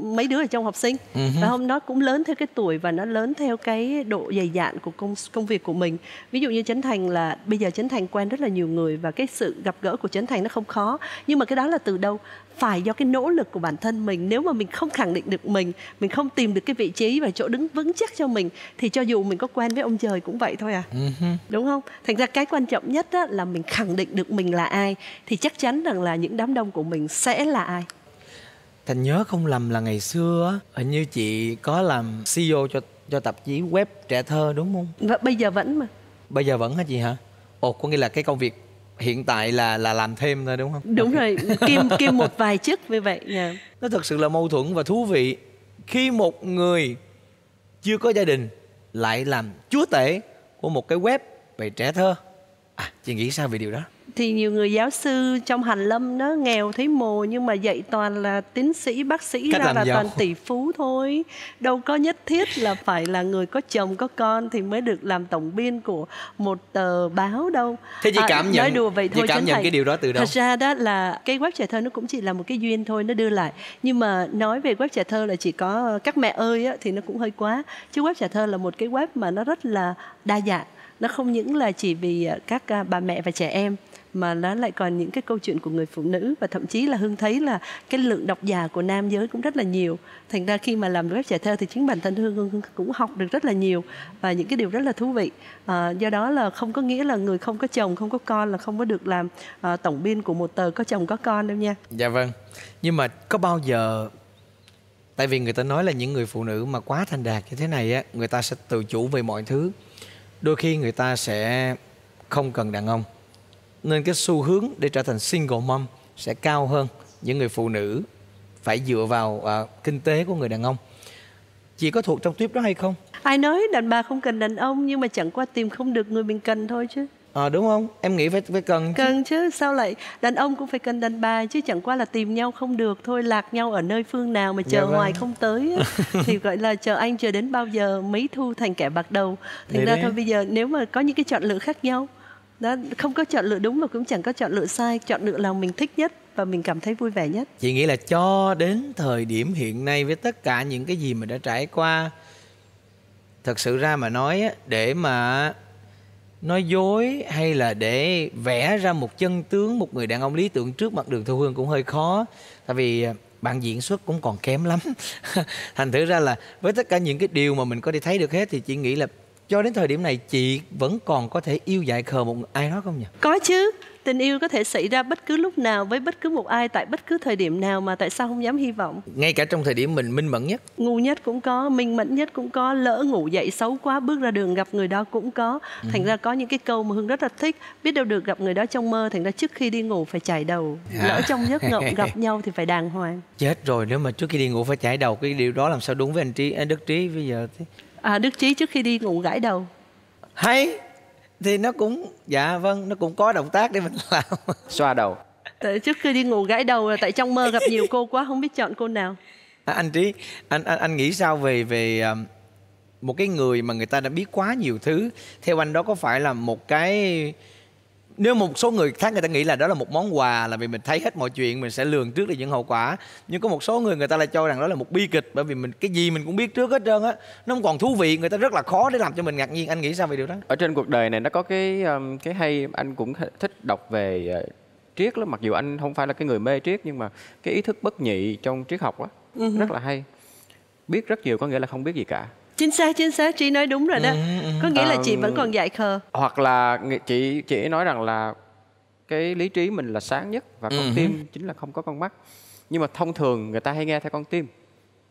mấy đứa ở trong học sinh. Và hôm đó cũng lớn theo cái tuổi và nó lớn theo cái độ dày dạn của công việc của mình. Ví dụ như Trấn Thành là bây giờ Trấn Thành quen rất là nhiều người và cái sự gặp gỡ của Trấn Thành nó không khó. Nhưng mà cái đó là từ đâu? Phải do cái nỗ lực của bản thân mình. Nếu mà mình không khẳng định được mình không tìm được cái vị trí và chỗ đứng vững chắc cho mình thì cho dù mình có quen với ông trời cũng vậy thôi à. Đúng không? Thành ra cái quan trọng nhất đó là mình khẳng định được mình là ai thì chắc chắn rằng là những đám đông của mình sẽ là ai. Thành nhớ không lầm là ngày xưa hình như chị có làm CEO cho tạp chí web trẻ thơ đúng không? Bây giờ vẫn mà. Bây giờ vẫn hả chị hả? Ồ, có nghĩa là cái công việc hiện tại là làm thêm thôi đúng không? Đúng rồi, kiêm một vài chức như vậy. Yeah. Nó thật sự là mâu thuẫn và thú vị khi một người chưa có gia đình lại làm chúa tể của một cái web về trẻ thơ. À, chị nghĩ sao về điều đó? Thì nhiều người giáo sư trong hàn lâm đó nghèo thấy mồ, nhưng mà dạy toàn là tiến sĩ, bác sĩ, ra là toàn tỷ phú thôi. Đâu có nhất thiết là phải là người có chồng có con thì mới được làm tổng biên của một tờ báo đâu. Thế chị cảm nhận, nói đùa vậy thôi, cảm nhận cái điều đó từ đâu? Thật ra đó là cái web trẻ thơ nó cũng chỉ là một cái duyên thôi, nó đưa lại. Nhưng mà nói về web trẻ thơ là chỉ có các mẹ ơi á, thì nó cũng hơi quá. Chứ web trẻ thơ là một cái web mà nó rất là đa dạng. Nó không những là chỉ vì các bà mẹ và trẻ em, mà nó lại còn những cái câu chuyện của người phụ nữ. Và thậm chí là Hương thấy là cái lượng độc giả của nam giới cũng rất là nhiều. Thành ra khi mà làm web trẻ thơ thì chính bản thân Hương cũng học được rất là nhiều, và những cái điều rất là thú vị. Do đó là không có nghĩa là người không có chồng, không có con là không có được làm tổng biên của một tờ có chồng có con đâu nha. Dạ vâng. Nhưng mà có bao giờ, tại vì người ta nói là những người phụ nữ mà quá thành đạt như thế này á, người ta sẽ tự chủ về mọi thứ, đôi khi người ta sẽ không cần đàn ông, nên cái xu hướng để trở thành single mom sẽ cao hơn những người phụ nữ phải dựa vào kinh tế của người đàn ông. Chị có thuộc trong tuyếp đó hay không? Ai nói đàn bà không cần đàn ông, nhưng mà chẳng qua tìm không được người mình cần thôi chứ. Đúng không? Em nghĩ phải cần. Cần chứ, sao lại đàn ông cũng phải cần đàn bà chứ, chẳng qua là tìm nhau không được thôi, lạc nhau ở nơi phương nào mà chờ hoài không tới thì gọi là chờ anh chờ đến bao giờ mới thu thành kẻ bạc đầu. Thành ra thôi bây giờ nếu mà có những cái chọn lựa khác nhau đó, không có chọn lựa đúng mà cũng chẳng có chọn lựa sai, chọn lựa là mình thích nhất và mình cảm thấy vui vẻ nhất. Chị nghĩ là cho đến thời điểm hiện nay, với tất cả những cái gì mình đã trải qua, thật sự ra mà nói, để mà nói dối hay là để vẽ ra một chân tướng một người đàn ông lý tưởng trước mặt Đường Thu Hương cũng hơi khó, tại vì bạn diễn xuất cũng còn kém lắm. Thành thử ra là với tất cả những cái điều mà mình có thể thấy được hết, thì chị nghĩ là cho đến thời điểm này chị vẫn còn có thể yêu dại khờ một ai đó không nhỉ? Có chứ, tình yêu có thể xảy ra bất cứ lúc nào với bất cứ một ai tại bất cứ thời điểm nào, mà tại sao không dám hy vọng? Ngay cả trong thời điểm mình minh mẫn nhất, ngu nhất cũng có, minh mẫn nhất cũng có, lỡ ngủ dậy xấu quá bước ra đường gặp người đó cũng có. Thành ra có những cái câu mà Hương rất là thích: biết đâu được gặp người đó trong mơ, thành ra trước khi đi ngủ phải chải đầu. Lỡ trong giấc ngộng gặp nhau thì phải đàng hoàng. Chết rồi, nếu mà trước khi đi ngủ phải chải đầu, cái điều đó làm sao đúng với anh Trí, Đức Trí bây giờ? Đức Trí trước khi đi ngủ gãi đầu. Hay thì nó cũng, dạ vâng, nó cũng có động tác để mình làm. Xoa đầu. Trước khi đi ngủ gãi đầu là tại trong mơ gặp nhiều cô quá, không biết chọn cô nào. Anh Trí, anh nghĩ sao về một cái người mà người ta đã biết quá nhiều thứ? Theo anh đó có phải là một cái, nếu một số người khác người ta nghĩ là đó là một món quà, là vì mình thấy hết mọi chuyện, mình sẽ lường trước được những hậu quả. Nhưng có một số người ta lại cho rằng đó là một bi kịch, bởi vì mình cái gì mình cũng biết trước hết trơn á, nó không còn thú vị, người ta rất là khó để làm cho mình ngạc nhiên. Anh nghĩ sao về điều đó? Ở trên cuộc đời này nó có cái hay, anh cũng thích đọc về triết lắm, mặc dù anh không phải là cái người mê triết, nhưng mà cái ý thức bất nhị trong triết học á rất là hay. Biết rất nhiều có nghĩa là không biết gì cả. Chính xác, chị nói đúng rồi đó. Có nghĩa là chị vẫn còn dại khờ. Hoặc là chị nói rằng là cái lý trí mình là sáng nhất, và con tim chính là không có con mắt. Nhưng mà thông thường người ta hay nghe theo con tim,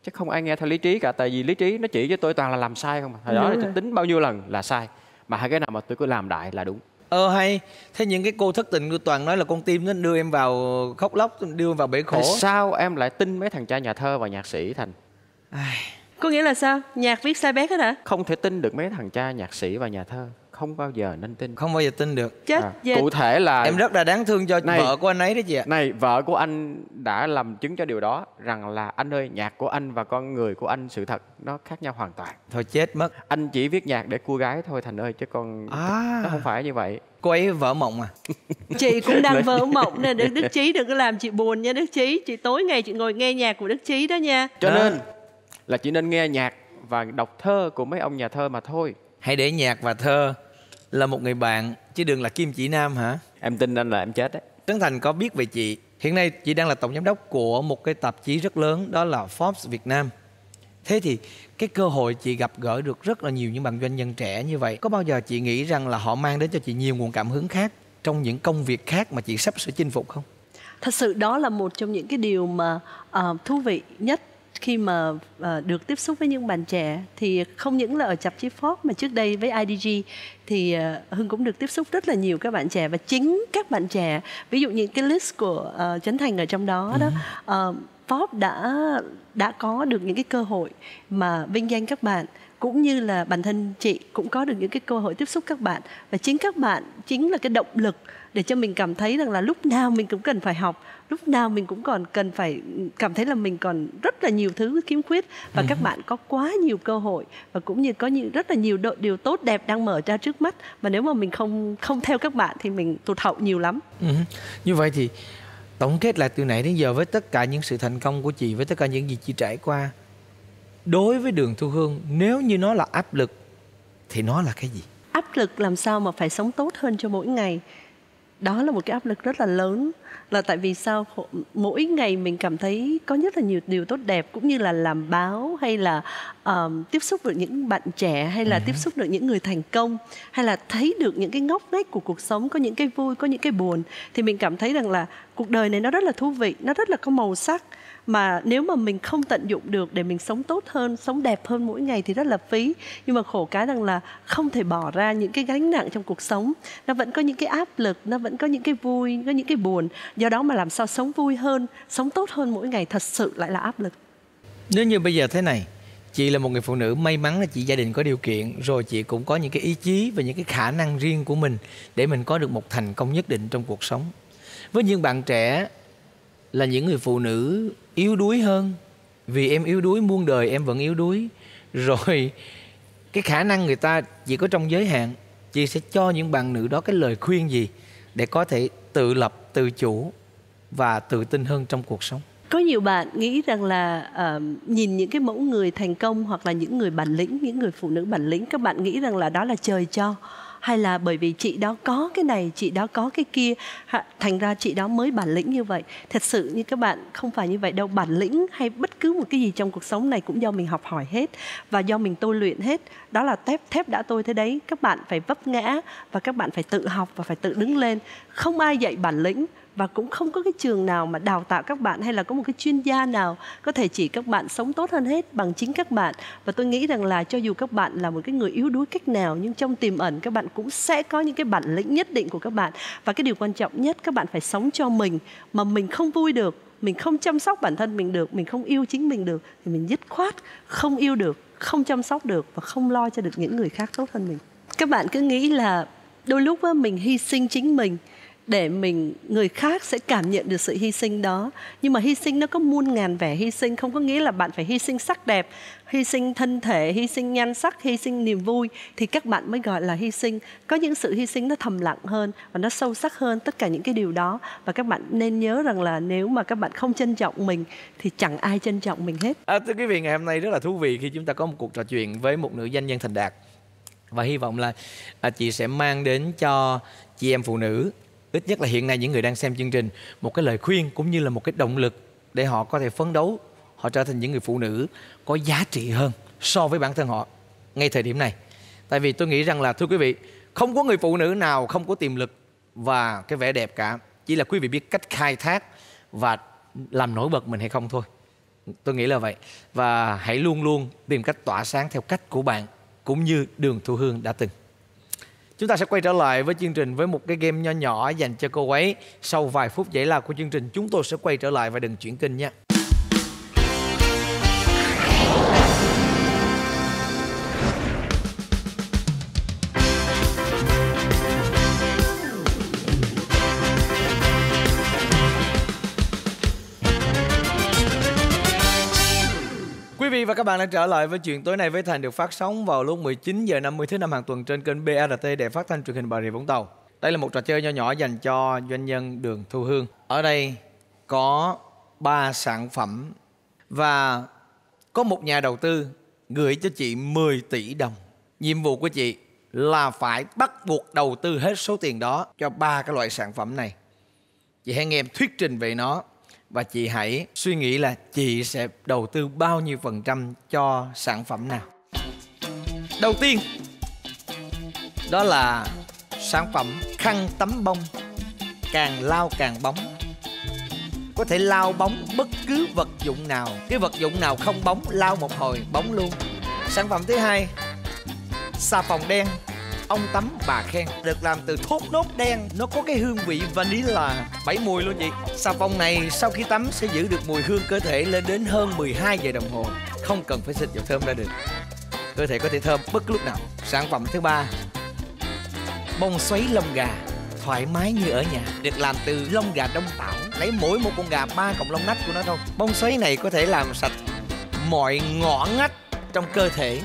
chứ không ai nghe theo lý trí cả. Tại vì lý trí nó chỉ với tôi toàn là làm sai không. Hồi đó là tính bao nhiêu lần là sai, mà hai cái nào mà tôi cứ làm đại là đúng. Hay. Thế những cái cô thất tình toàn nói là con tim nó đưa em vào khóc lóc, đưa em vào bể khổ. Tại sao em lại tin mấy thằng cha nhà thơ và nhạc sĩ Thành? Có nghĩa là sao? Nhạc viết sai bét hết hả? Không thể tin được mấy thằng cha nhạc sĩ và nhà thơ. Không bao giờ nên tin. Không bao giờ tin được. Chết vậy. Cụ thể là em rất là đáng thương cho vợ của anh ấy đó chị ạ. Này, vợ của anh đã làm chứng cho điều đó, rằng là anh ơi, nhạc của anh và con người của anh sự thật nó khác nhau hoàn toàn. Thôi chết mất. Anh chỉ viết nhạc để cua gái thôi Thành ơi, chứ con nó không phải như vậy. Cô ấy vợ mộng à? Chị cũng đang vợ mộng nè. Đức Trí đừng có làm chị buồn nha Đức Trí. Chị tối ngày chị ngồi nghe nhạc của Đức Trí đó nha. Cho nên là chỉ nên nghe nhạc và đọc thơ của mấy ông nhà thơ mà thôi. Hãy để nhạc và thơ là một người bạn, chứ đừng là kim chỉ nam hả? Em tin anh là em chết đấy. Trấn Thành có biết về chị, hiện nay chị đang là tổng giám đốc của một cái tạp chí rất lớn, đó là Forbes Việt Nam. Thế thì cái cơ hội chị gặp gỡ được rất là nhiều những bạn doanh nhân trẻ như vậy, có bao giờ chị nghĩ rằng là họ mang đến cho chị nhiều nguồn cảm hứng khác trong những công việc khác mà chị sắp sửa chinh phục không? Thật sự đó là một trong những cái điều mà thú vị nhất khi mà được tiếp xúc với những bạn trẻ thì không những là ở tạp chí Forbes mà trước đây với IDG thì Hương cũng được tiếp xúc rất là nhiều các bạn trẻ, và chính các bạn trẻ, ví dụ những cái list của Trấn Thành ở trong đó đó, Forbes đã có được những cái cơ hội mà vinh danh các bạn, cũng như là bản thân chị cũng có được những cái cơ hội tiếp xúc các bạn, và chính các bạn chính là cái động lực để cho mình cảm thấy rằng là lúc nào mình cũng cần phải học, lúc nào mình cũng còn cần phải cảm thấy là mình còn rất là nhiều thứ khiếm khuyết, và các bạn có quá nhiều cơ hội và cũng như có rất là nhiều điều tốt đẹp đang mở ra trước mắt, mà nếu mà mình không theo các bạn thì mình tụt hậu nhiều lắm. Như vậy thì tổng kết lại từ nãy đến giờ, với tất cả những sự thành công của chị, với tất cả những gì chị trải qua, đối với Đường Thu Hương, nếu như nó là áp lực thì nó là cái gì? Áp lực làm sao mà phải sống tốt hơn cho mỗi ngày. Đó là một cái áp lực rất là lớn, là tại vì sao mỗi ngày mình cảm thấy có rất là nhiều điều tốt đẹp, cũng như là làm báo hay là tiếp xúc được những bạn trẻ, hay là tiếp xúc được những người thành công, hay là thấy được những cái ngóc ngách của cuộc sống, có những cái vui, có những cái buồn, thì mình cảm thấy rằng là cuộc đời này nó rất là thú vị, nó rất là có màu sắc, mà nếu mà mình không tận dụng được để mình sống tốt hơn, sống đẹp hơn mỗi ngày thì rất là phí. Nhưng mà khổ cái rằng là không thể bỏ ra những cái gánh nặng trong cuộc sống, nó vẫn có những cái áp lực, nó vẫn có những cái vui, có những cái buồn. Do đó mà làm sao sống vui hơn, sống tốt hơn mỗi ngày thật sự lại là áp lực. Nếu như bây giờ thế này, chị là một người phụ nữ may mắn là chị gia đình có điều kiện, rồi chị cũng có những cái ý chí và những cái khả năng riêng của mình để mình có được một thành công nhất định trong cuộc sống. Với những bạn trẻ là những người phụ nữ yếu đuối hơn, vì em yếu đuối muôn đời em vẫn yếu đuối, rồi cái khả năng người ta chỉ có trong giới hạn, chị sẽ cho những bạn nữ đó cái lời khuyên gì để có thể tự lập, tự chủ và tự tin hơn trong cuộc sống? Có nhiều bạn nghĩ rằng là nhìn những cái mẫu người thành công hoặc là những người bản lĩnh, những người phụ nữ bản lĩnh, các bạn nghĩ rằng là đó là trời cho, hay là bởi vì chị đó có cái này, chị đó có cái kia, thành ra chị đó mới bản lĩnh như vậy. Thật sự như các bạn không phải như vậy đâu. Bản lĩnh hay bất cứ một cái gì trong cuộc sống này cũng do mình học hỏi hết và do mình tôi luyện hết. Đó là thép đã tôi thế đấy. Các bạn phải vấp ngã và các bạn phải tự học và phải tự đứng lên. Không ai dạy bản lĩnh, và cũng không có cái trường nào mà đào tạo các bạn, hay là có một cái chuyên gia nào có thể chỉ các bạn sống tốt hơn hết bằng chính các bạn. Và tôi nghĩ rằng là cho dù các bạn là một cái người yếu đuối cách nào, nhưng trong tiềm ẩn các bạn cũng sẽ có những cái bản lĩnh nhất định của các bạn. Và cái điều quan trọng nhất, các bạn phải sống cho mình. Mà mình không vui được, mình không chăm sóc bản thân mình được, mình không yêu chính mình được, thì mình dứt khoát không yêu được, không chăm sóc được và không lo cho được những người khác tốt hơn mình. Các bạn cứ nghĩ là đôi lúc mình hy sinh chính mình để người khác sẽ cảm nhận được sự hy sinh đó. Nhưng mà hy sinh nó có muôn ngàn vẻ hy sinh, không có nghĩa là bạn phải hy sinh sắc đẹp, hy sinh thân thể, hy sinh nhan sắc, hy sinh niềm vui thì các bạn mới gọi là hy sinh. Có những sự hy sinh nó thầm lặng hơn và nó sâu sắc hơn tất cả những cái điều đó. Và các bạn nên nhớ rằng là nếu mà các bạn không trân trọng mình thì chẳng ai trân trọng mình hết. Thưa quý vị, ngày hôm nay rất là thú vị khi chúng ta có một cuộc trò chuyện với một nữ doanh nhân thành đạt, và hy vọng là chị sẽ mang đến cho chị em phụ nữ, ít nhất là hiện nay những người đang xem chương trình, một cái lời khuyên cũng như là một cái động lực để họ có thể phấn đấu, họ trở thành những người phụ nữ có giá trị hơn so với bản thân họ ngay thời điểm này. Tại vì tôi nghĩ rằng là, thưa quý vị, không có người phụ nữ nào không có tiềm lực và cái vẻ đẹp cả, chỉ là quý vị biết cách khai thác và làm nổi bật mình hay không thôi. Tôi nghĩ là vậy. Và hãy luôn luôn tìm cách tỏa sáng theo cách của bạn, cũng như Đường Thu Hương đã từng. Chúng ta sẽ quay trở lại với chương trình với một cái game nho nhỏ dành cho cô ấy. Sau vài phút giải lao của chương trình, chúng tôi sẽ quay trở lại và đừng chuyển kênh nha. Và các bạn đã trở lại với Chuyện Tối Nay Với Thành, được phát sóng vào lúc 19h50 thứ Năm hàng tuần trên kênh BRT để phát thanh truyền hình Bà Rịa Vũng Tàu. Đây là một trò chơi nho nhỏ dành cho doanh nhân Đường Thu Hương. Ở đây có 3 sản phẩm và có một nhà đầu tư gửi cho chị 10 tỷ đồng. Nhiệm vụ của chị là phải bắt buộc đầu tư hết số tiền đó cho 3 cái loại sản phẩm này. Chị hãy nghe em thuyết trình về nó. Và chị hãy suy nghĩ là chị sẽ đầu tư bao nhiêu phần trăm cho sản phẩm nào. Đầu tiên, đó là sản phẩm khăn tắm bông, càng lau càng bóng. có thể lao bóng bất cứ vật dụng nào. Cái vật dụng nào không bóng, lao một hồi, bóng luôn. Sản phẩm thứ hai, xà phòng đen, ông tắm bà khen, được làm từ thốt nốt đen. Nó có cái hương vị vanilla, 7 mùi luôn chị. Xà phòng này sau khi tắm sẽ giữ được mùi hương cơ thể lên đến hơn 12 giờ đồng hồ. Không cần phải xịt dầu thơm ra được. Cơ thể có thể thơm bất lúc nào. Sản phẩm thứ ba, bông xoáy lông gà, thoải mái như ở nhà, được làm từ lông gà đông tảo. Lấy mỗi một con gà 3 cọng lông nách của nó thôi. Bông xoáy này có thể làm sạch mọi ngõ ngách trong cơ thể.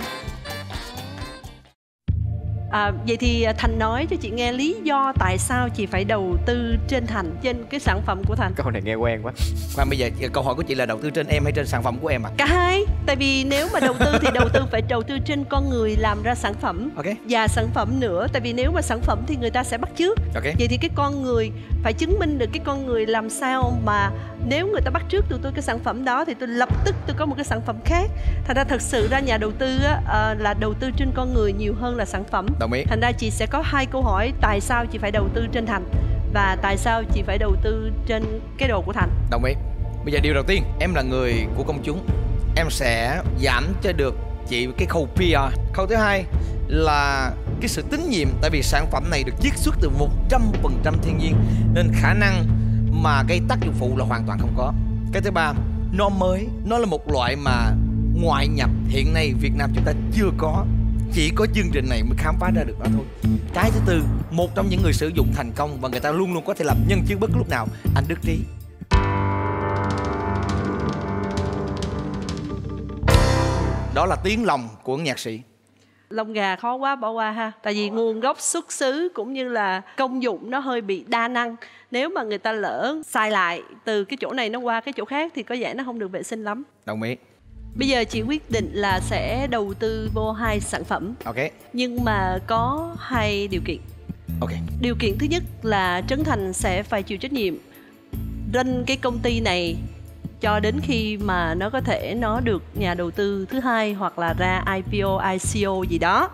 Vậy thì Thành nói cho chị nghe lý do tại sao chị phải đầu tư trên Thành, trên cái sản phẩm của Thành. Câu này nghe quen quá. Khoan, bây giờ câu hỏi của chị là đầu tư trên em hay trên sản phẩm của em ạ? Cả hai. Tại vì nếu mà đầu tư thì đầu tư phải đầu tư trên con người làm ra sản phẩm. Okay. Và sản phẩm nữa. Tại vì nếu mà sản phẩm thì người ta sẽ bắt chước. Okay. Vậy thì cái con người, phải chứng minh được cái con người làm sao mà nếu người ta bắt chước tụi tôi cái sản phẩm đó thì tôi lập tức tôi có một cái sản phẩm khác. Thành ra thật sự ra nhà đầu tư là đầu tư trên con người nhiều hơn là sản phẩm. Đồng ý. Thành ra chị sẽ có hai câu hỏi: tại sao chị phải đầu tư trên Thành và tại sao chị phải đầu tư trên cái đồ của Thành. Đồng ý. Bây giờ điều đầu tiên, em là người của công chúng, em sẽ giảm cho được chị cái khâu PR. Khâu thứ hai là cái sự tín nhiệm, tại vì sản phẩm này được chiết xuất từ 100% thiên nhiên nên khả năng mà gây tác dụng phụ là hoàn toàn không có. Cái thứ ba, nó mới, nó là một loại mà ngoại nhập hiện nay Việt Nam chúng ta chưa có. Chỉ có chương trình này mới khám phá ra được nó thôi. Cái thứ tư, một trong những người sử dụng thành công và người ta luôn luôn có thể làm nhân chứng bất cứ lúc nào, anh Đức Trí. Đó là tiếng lòng của nhạc sĩ. Lông gà khó quá bỏ qua ha. Tại vì nguồn gốc xuất xứ cũng như là công dụng nó hơi bị đa năng. Nếu mà người ta lỡ xài lại từ cái chỗ này nó qua cái chỗ khác thì có vẻ nó không được vệ sinh lắm. Đồng ý. Bây giờ chị quyết định là sẽ đầu tư vô hai sản phẩm. Ok. Nhưng mà có hai điều kiện. Ok. Điều kiện thứ nhất là Trấn Thành sẽ phải chịu trách nhiệm run cái công ty này cho đến khi mà nó có thể nó được nhà đầu tư thứ hai hoặc là ra IPO, ICO gì đó.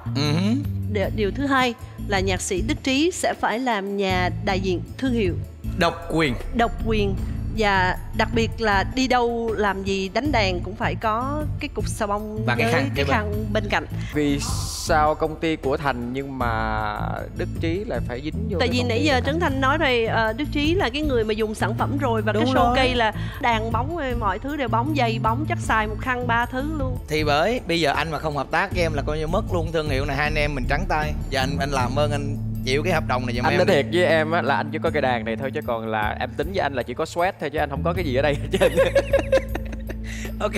Điều thứ hai là nhạc sĩ Đức Trí sẽ phải làm nhà đại diện thương hiệu. Độc quyền. Và đặc biệt là đi đâu làm gì đánh đàn cũng phải có cái cục xà bông và cái khăn bên cạnh. Vì sao công ty của Thành nhưng mà Đức Trí lại phải dính vô? Tại vì nãy giờ Trấn Thành nói rồi, Đức Trí là cái người mà dùng sản phẩm rồi. Và cái show cây là đàn bóng, mọi thứ đều bóng, dây bóng, chắc xài một khăn 3 thứ luôn. Thì bởi bây giờ anh mà không hợp tác với em là coi như mất luôn thương hiệu này, hai anh em mình trắng tay. Và anh làm ơn anh chịu cái hợp đồng này giùm em. Anh nói thiệt với em á, là anh chỉ có cái đàn này thôi, chứ còn là em tính với anh là chỉ có sweat thôi, chứ anh không có cái gì ở đây hết trơn. Ok,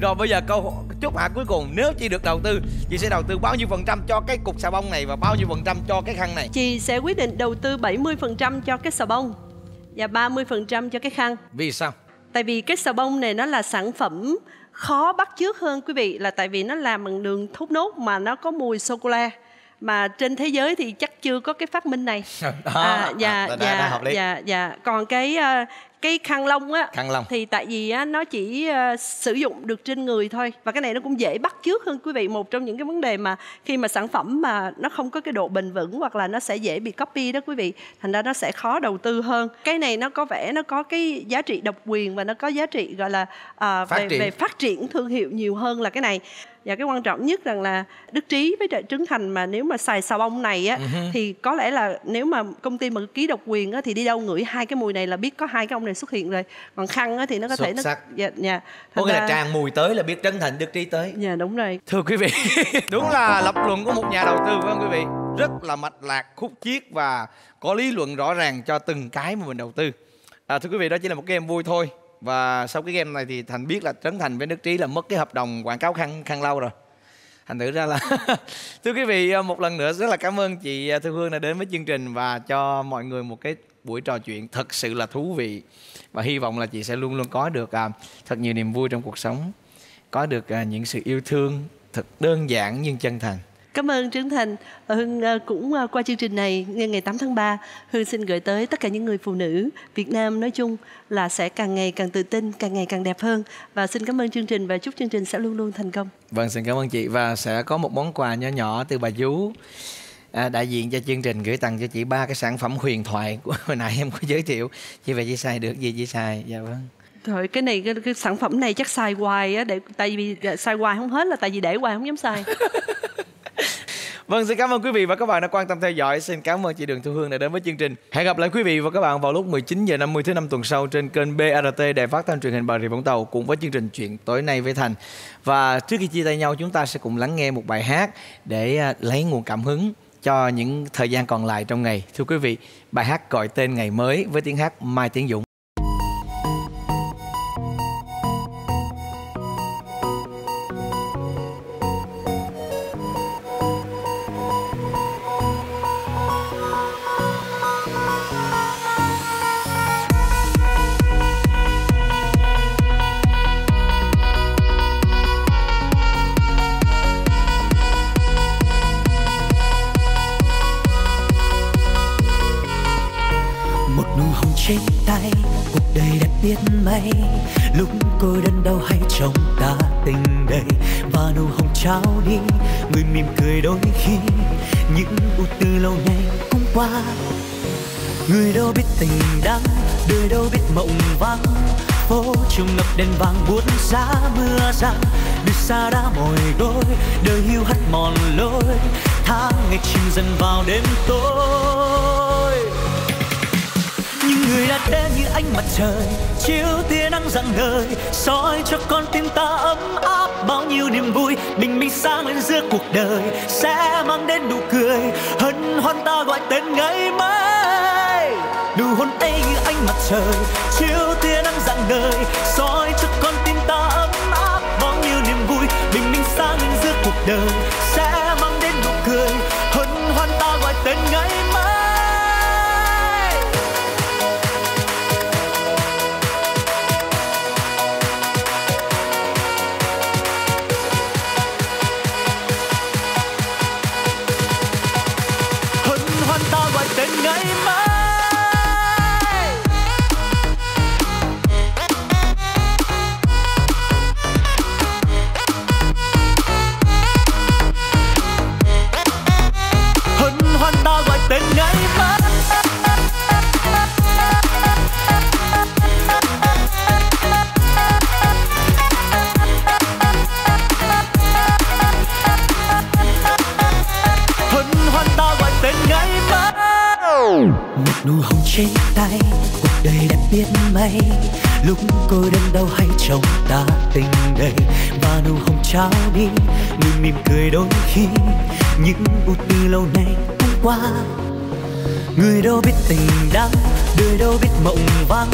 rồi bây giờ câu chốt hạ cuối cùng. Nếu chị được đầu tư, chị sẽ đầu tư bao nhiêu phần trăm cho cái cục xà bông này và bao nhiêu phần trăm cho cái khăn này? Chị sẽ quyết định đầu tư 70% cho cái xà bông và 30% cho cái khăn. Vì sao? Tại vì cái xà bông này nó là sản phẩm khó bắt chước hơn quý vị, là tại vì nó làm bằng đường thốt nốt mà nó có mùi sô-cô-la. Mà trên thế giới thì chắc chưa có cái phát minh này. Còn cái khăn lông á, thì tại vì á, nó chỉ sử dụng được trên người thôi. Và cái này nó cũng dễ bắt chước hơn quý vị. Một trong những cái vấn đề mà khi mà sản phẩm mà nó không có cái độ bền vững hoặc là nó sẽ dễ bị copy đó quý vị. Thành ra nó sẽ khó đầu tư hơn. Cái này nó có vẻ nó có cái giá trị độc quyền và nó có giá trị gọi là về phát triển thương hiệu nhiều hơn là cái này. Và cái quan trọng nhất rằng là Đức Trí với Trấn Thành mà nếu mà xài xà bông này á, thì có lẽ là nếu mà công ty mà ký độc quyền á, thì đi đâu ngửi hai cái mùi này là biết có hai cái ông này xuất hiện rồi. Còn khăn á, thì nó có thể nó có nghĩa là tràn mùi tới là biết Trấn Thành Đức Trí tới. Dạ đúng rồi. Thưa quý vị, đúng là lập luận của một nhà đầu tư, phải không quý vị? Rất là mạch lạc, khúc chiết và có lý luận rõ ràng cho từng cái mà mình đầu tư. Thưa quý vị, đó chỉ là một game vui thôi. Và sau cái game này thì Thành biết là Trấn Thành với Đức Trí là mất cái hợp đồng quảng cáo khăn lâu rồi. Thành thử ra là thưa quý vị, một lần nữa rất là cảm ơn chị Thu Hương đã đến với chương trình và cho mọi người một cái buổi trò chuyện thật sự là thú vị. Và hy vọng là chị sẽ luôn luôn có được thật nhiều niềm vui trong cuộc sống, có được những sự yêu thương thật đơn giản nhưng chân thành. Cảm ơn Trấn Thành. Hương cũng qua chương trình này ngày 8 tháng 3, Hương xin gửi tới tất cả những người phụ nữ Việt Nam nói chung là sẽ càng ngày càng tự tin, càng ngày càng đẹp hơn. Và xin cảm ơn chương trình và chúc chương trình sẽ luôn luôn thành công. Vâng, xin cảm ơn chị. Và sẽ có một món quà nhỏ nhỏ từ bà Vú đại diện cho chương trình gửi tặng cho chị ba cái sản phẩm huyền thoại của hồi nãy em có giới thiệu. Chị về chị xài được gì chị xài? Dạ vâng. Thôi cái này cái sản phẩm này chắc xài hoài á, để tại vì xài hoài không hết là tại vì để hoài không dám xài. Vâng, xin cảm ơn quý vị và các bạn đã quan tâm theo dõi. Xin cảm ơn chị Đường Thu Hương đã đến với chương trình. Hẹn gặp lại quý vị và các bạn vào lúc 19h50 thứ Năm tuần sau trên kênh BRT Đài Phát thanh Truyền hình Bà Rịa Vũng Tàu cùng với chương trình Chuyện Tối Nay Với Thành. Và trước khi chia tay nhau, chúng ta sẽ cùng lắng nghe một bài hát để lấy nguồn cảm hứng cho những thời gian còn lại trong ngày. Thưa quý vị, bài hát gọi tên ngày mới với tiếng hát Mai Tiến Dũng. Lúc cô đơn đau hay trong ta tình đầy và nụ hồng trao đi người mỉm cười đôi khi những ưu tư lâu nay cũng qua. Người đâu biết tình đắng, đời đâu biết mộng vắng, phố chiều ngập đèn vàng buốt giá mưa giăng. Đi xa đã mỏi đôi, đời hiu hắt mòn lối, tháng ngày chìm dần vào đêm tối. Những người đã đến như ánh mặt trời chiếu tia nắng rạng ngời, soi cho con tim ta ấm áp bao nhiêu niềm vui. Bình minh sáng lên giữa cuộc đời sẽ mang đến nụ cười hân hoan ta gọi tên ngày mai. Nụ hôn ấy như ánh mặt trời chiếu tia nắng rạng ngời, soi cho con tim ta ấm áp bao nhiêu niềm vui. Bình minh sáng lên giữa cuộc đời sẽ mang đến nụ cười hân hoan ta gọi tên ngày mai. Nụ hồng trên tay cuộc đời đã biết mấy, lúc cô đơn đau hay trong ta tình đầy và nụ hồng trao đi người mỉm cười đôi khi những ưu tư lâu nay cũng qua. Người đâu biết tình đắng, đời đâu biết mộng vắng,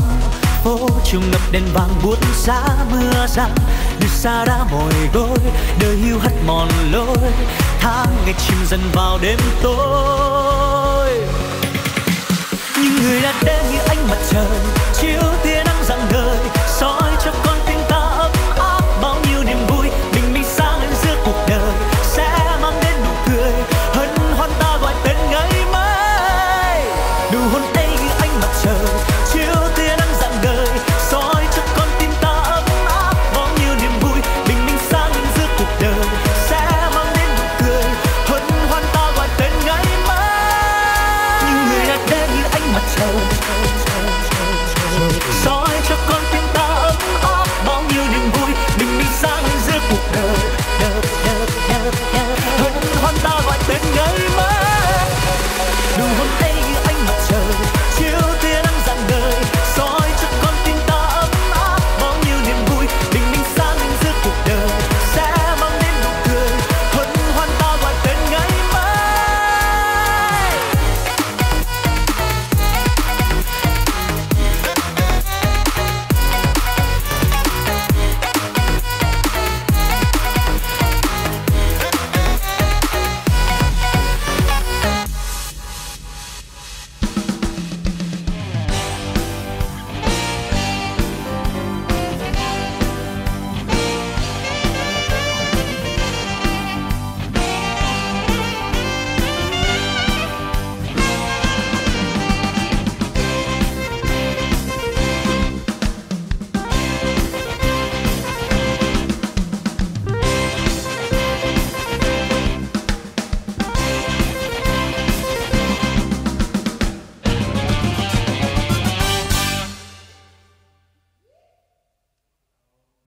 phố chiều ngập đèn vàng buốt giá mưa giăng. Đi xa đã mỏi đôi, đời hiu hắt mòn lối, tháng ngày chìm dần vào đêm tối. Những người đã đến như ánh mặt trời chiếu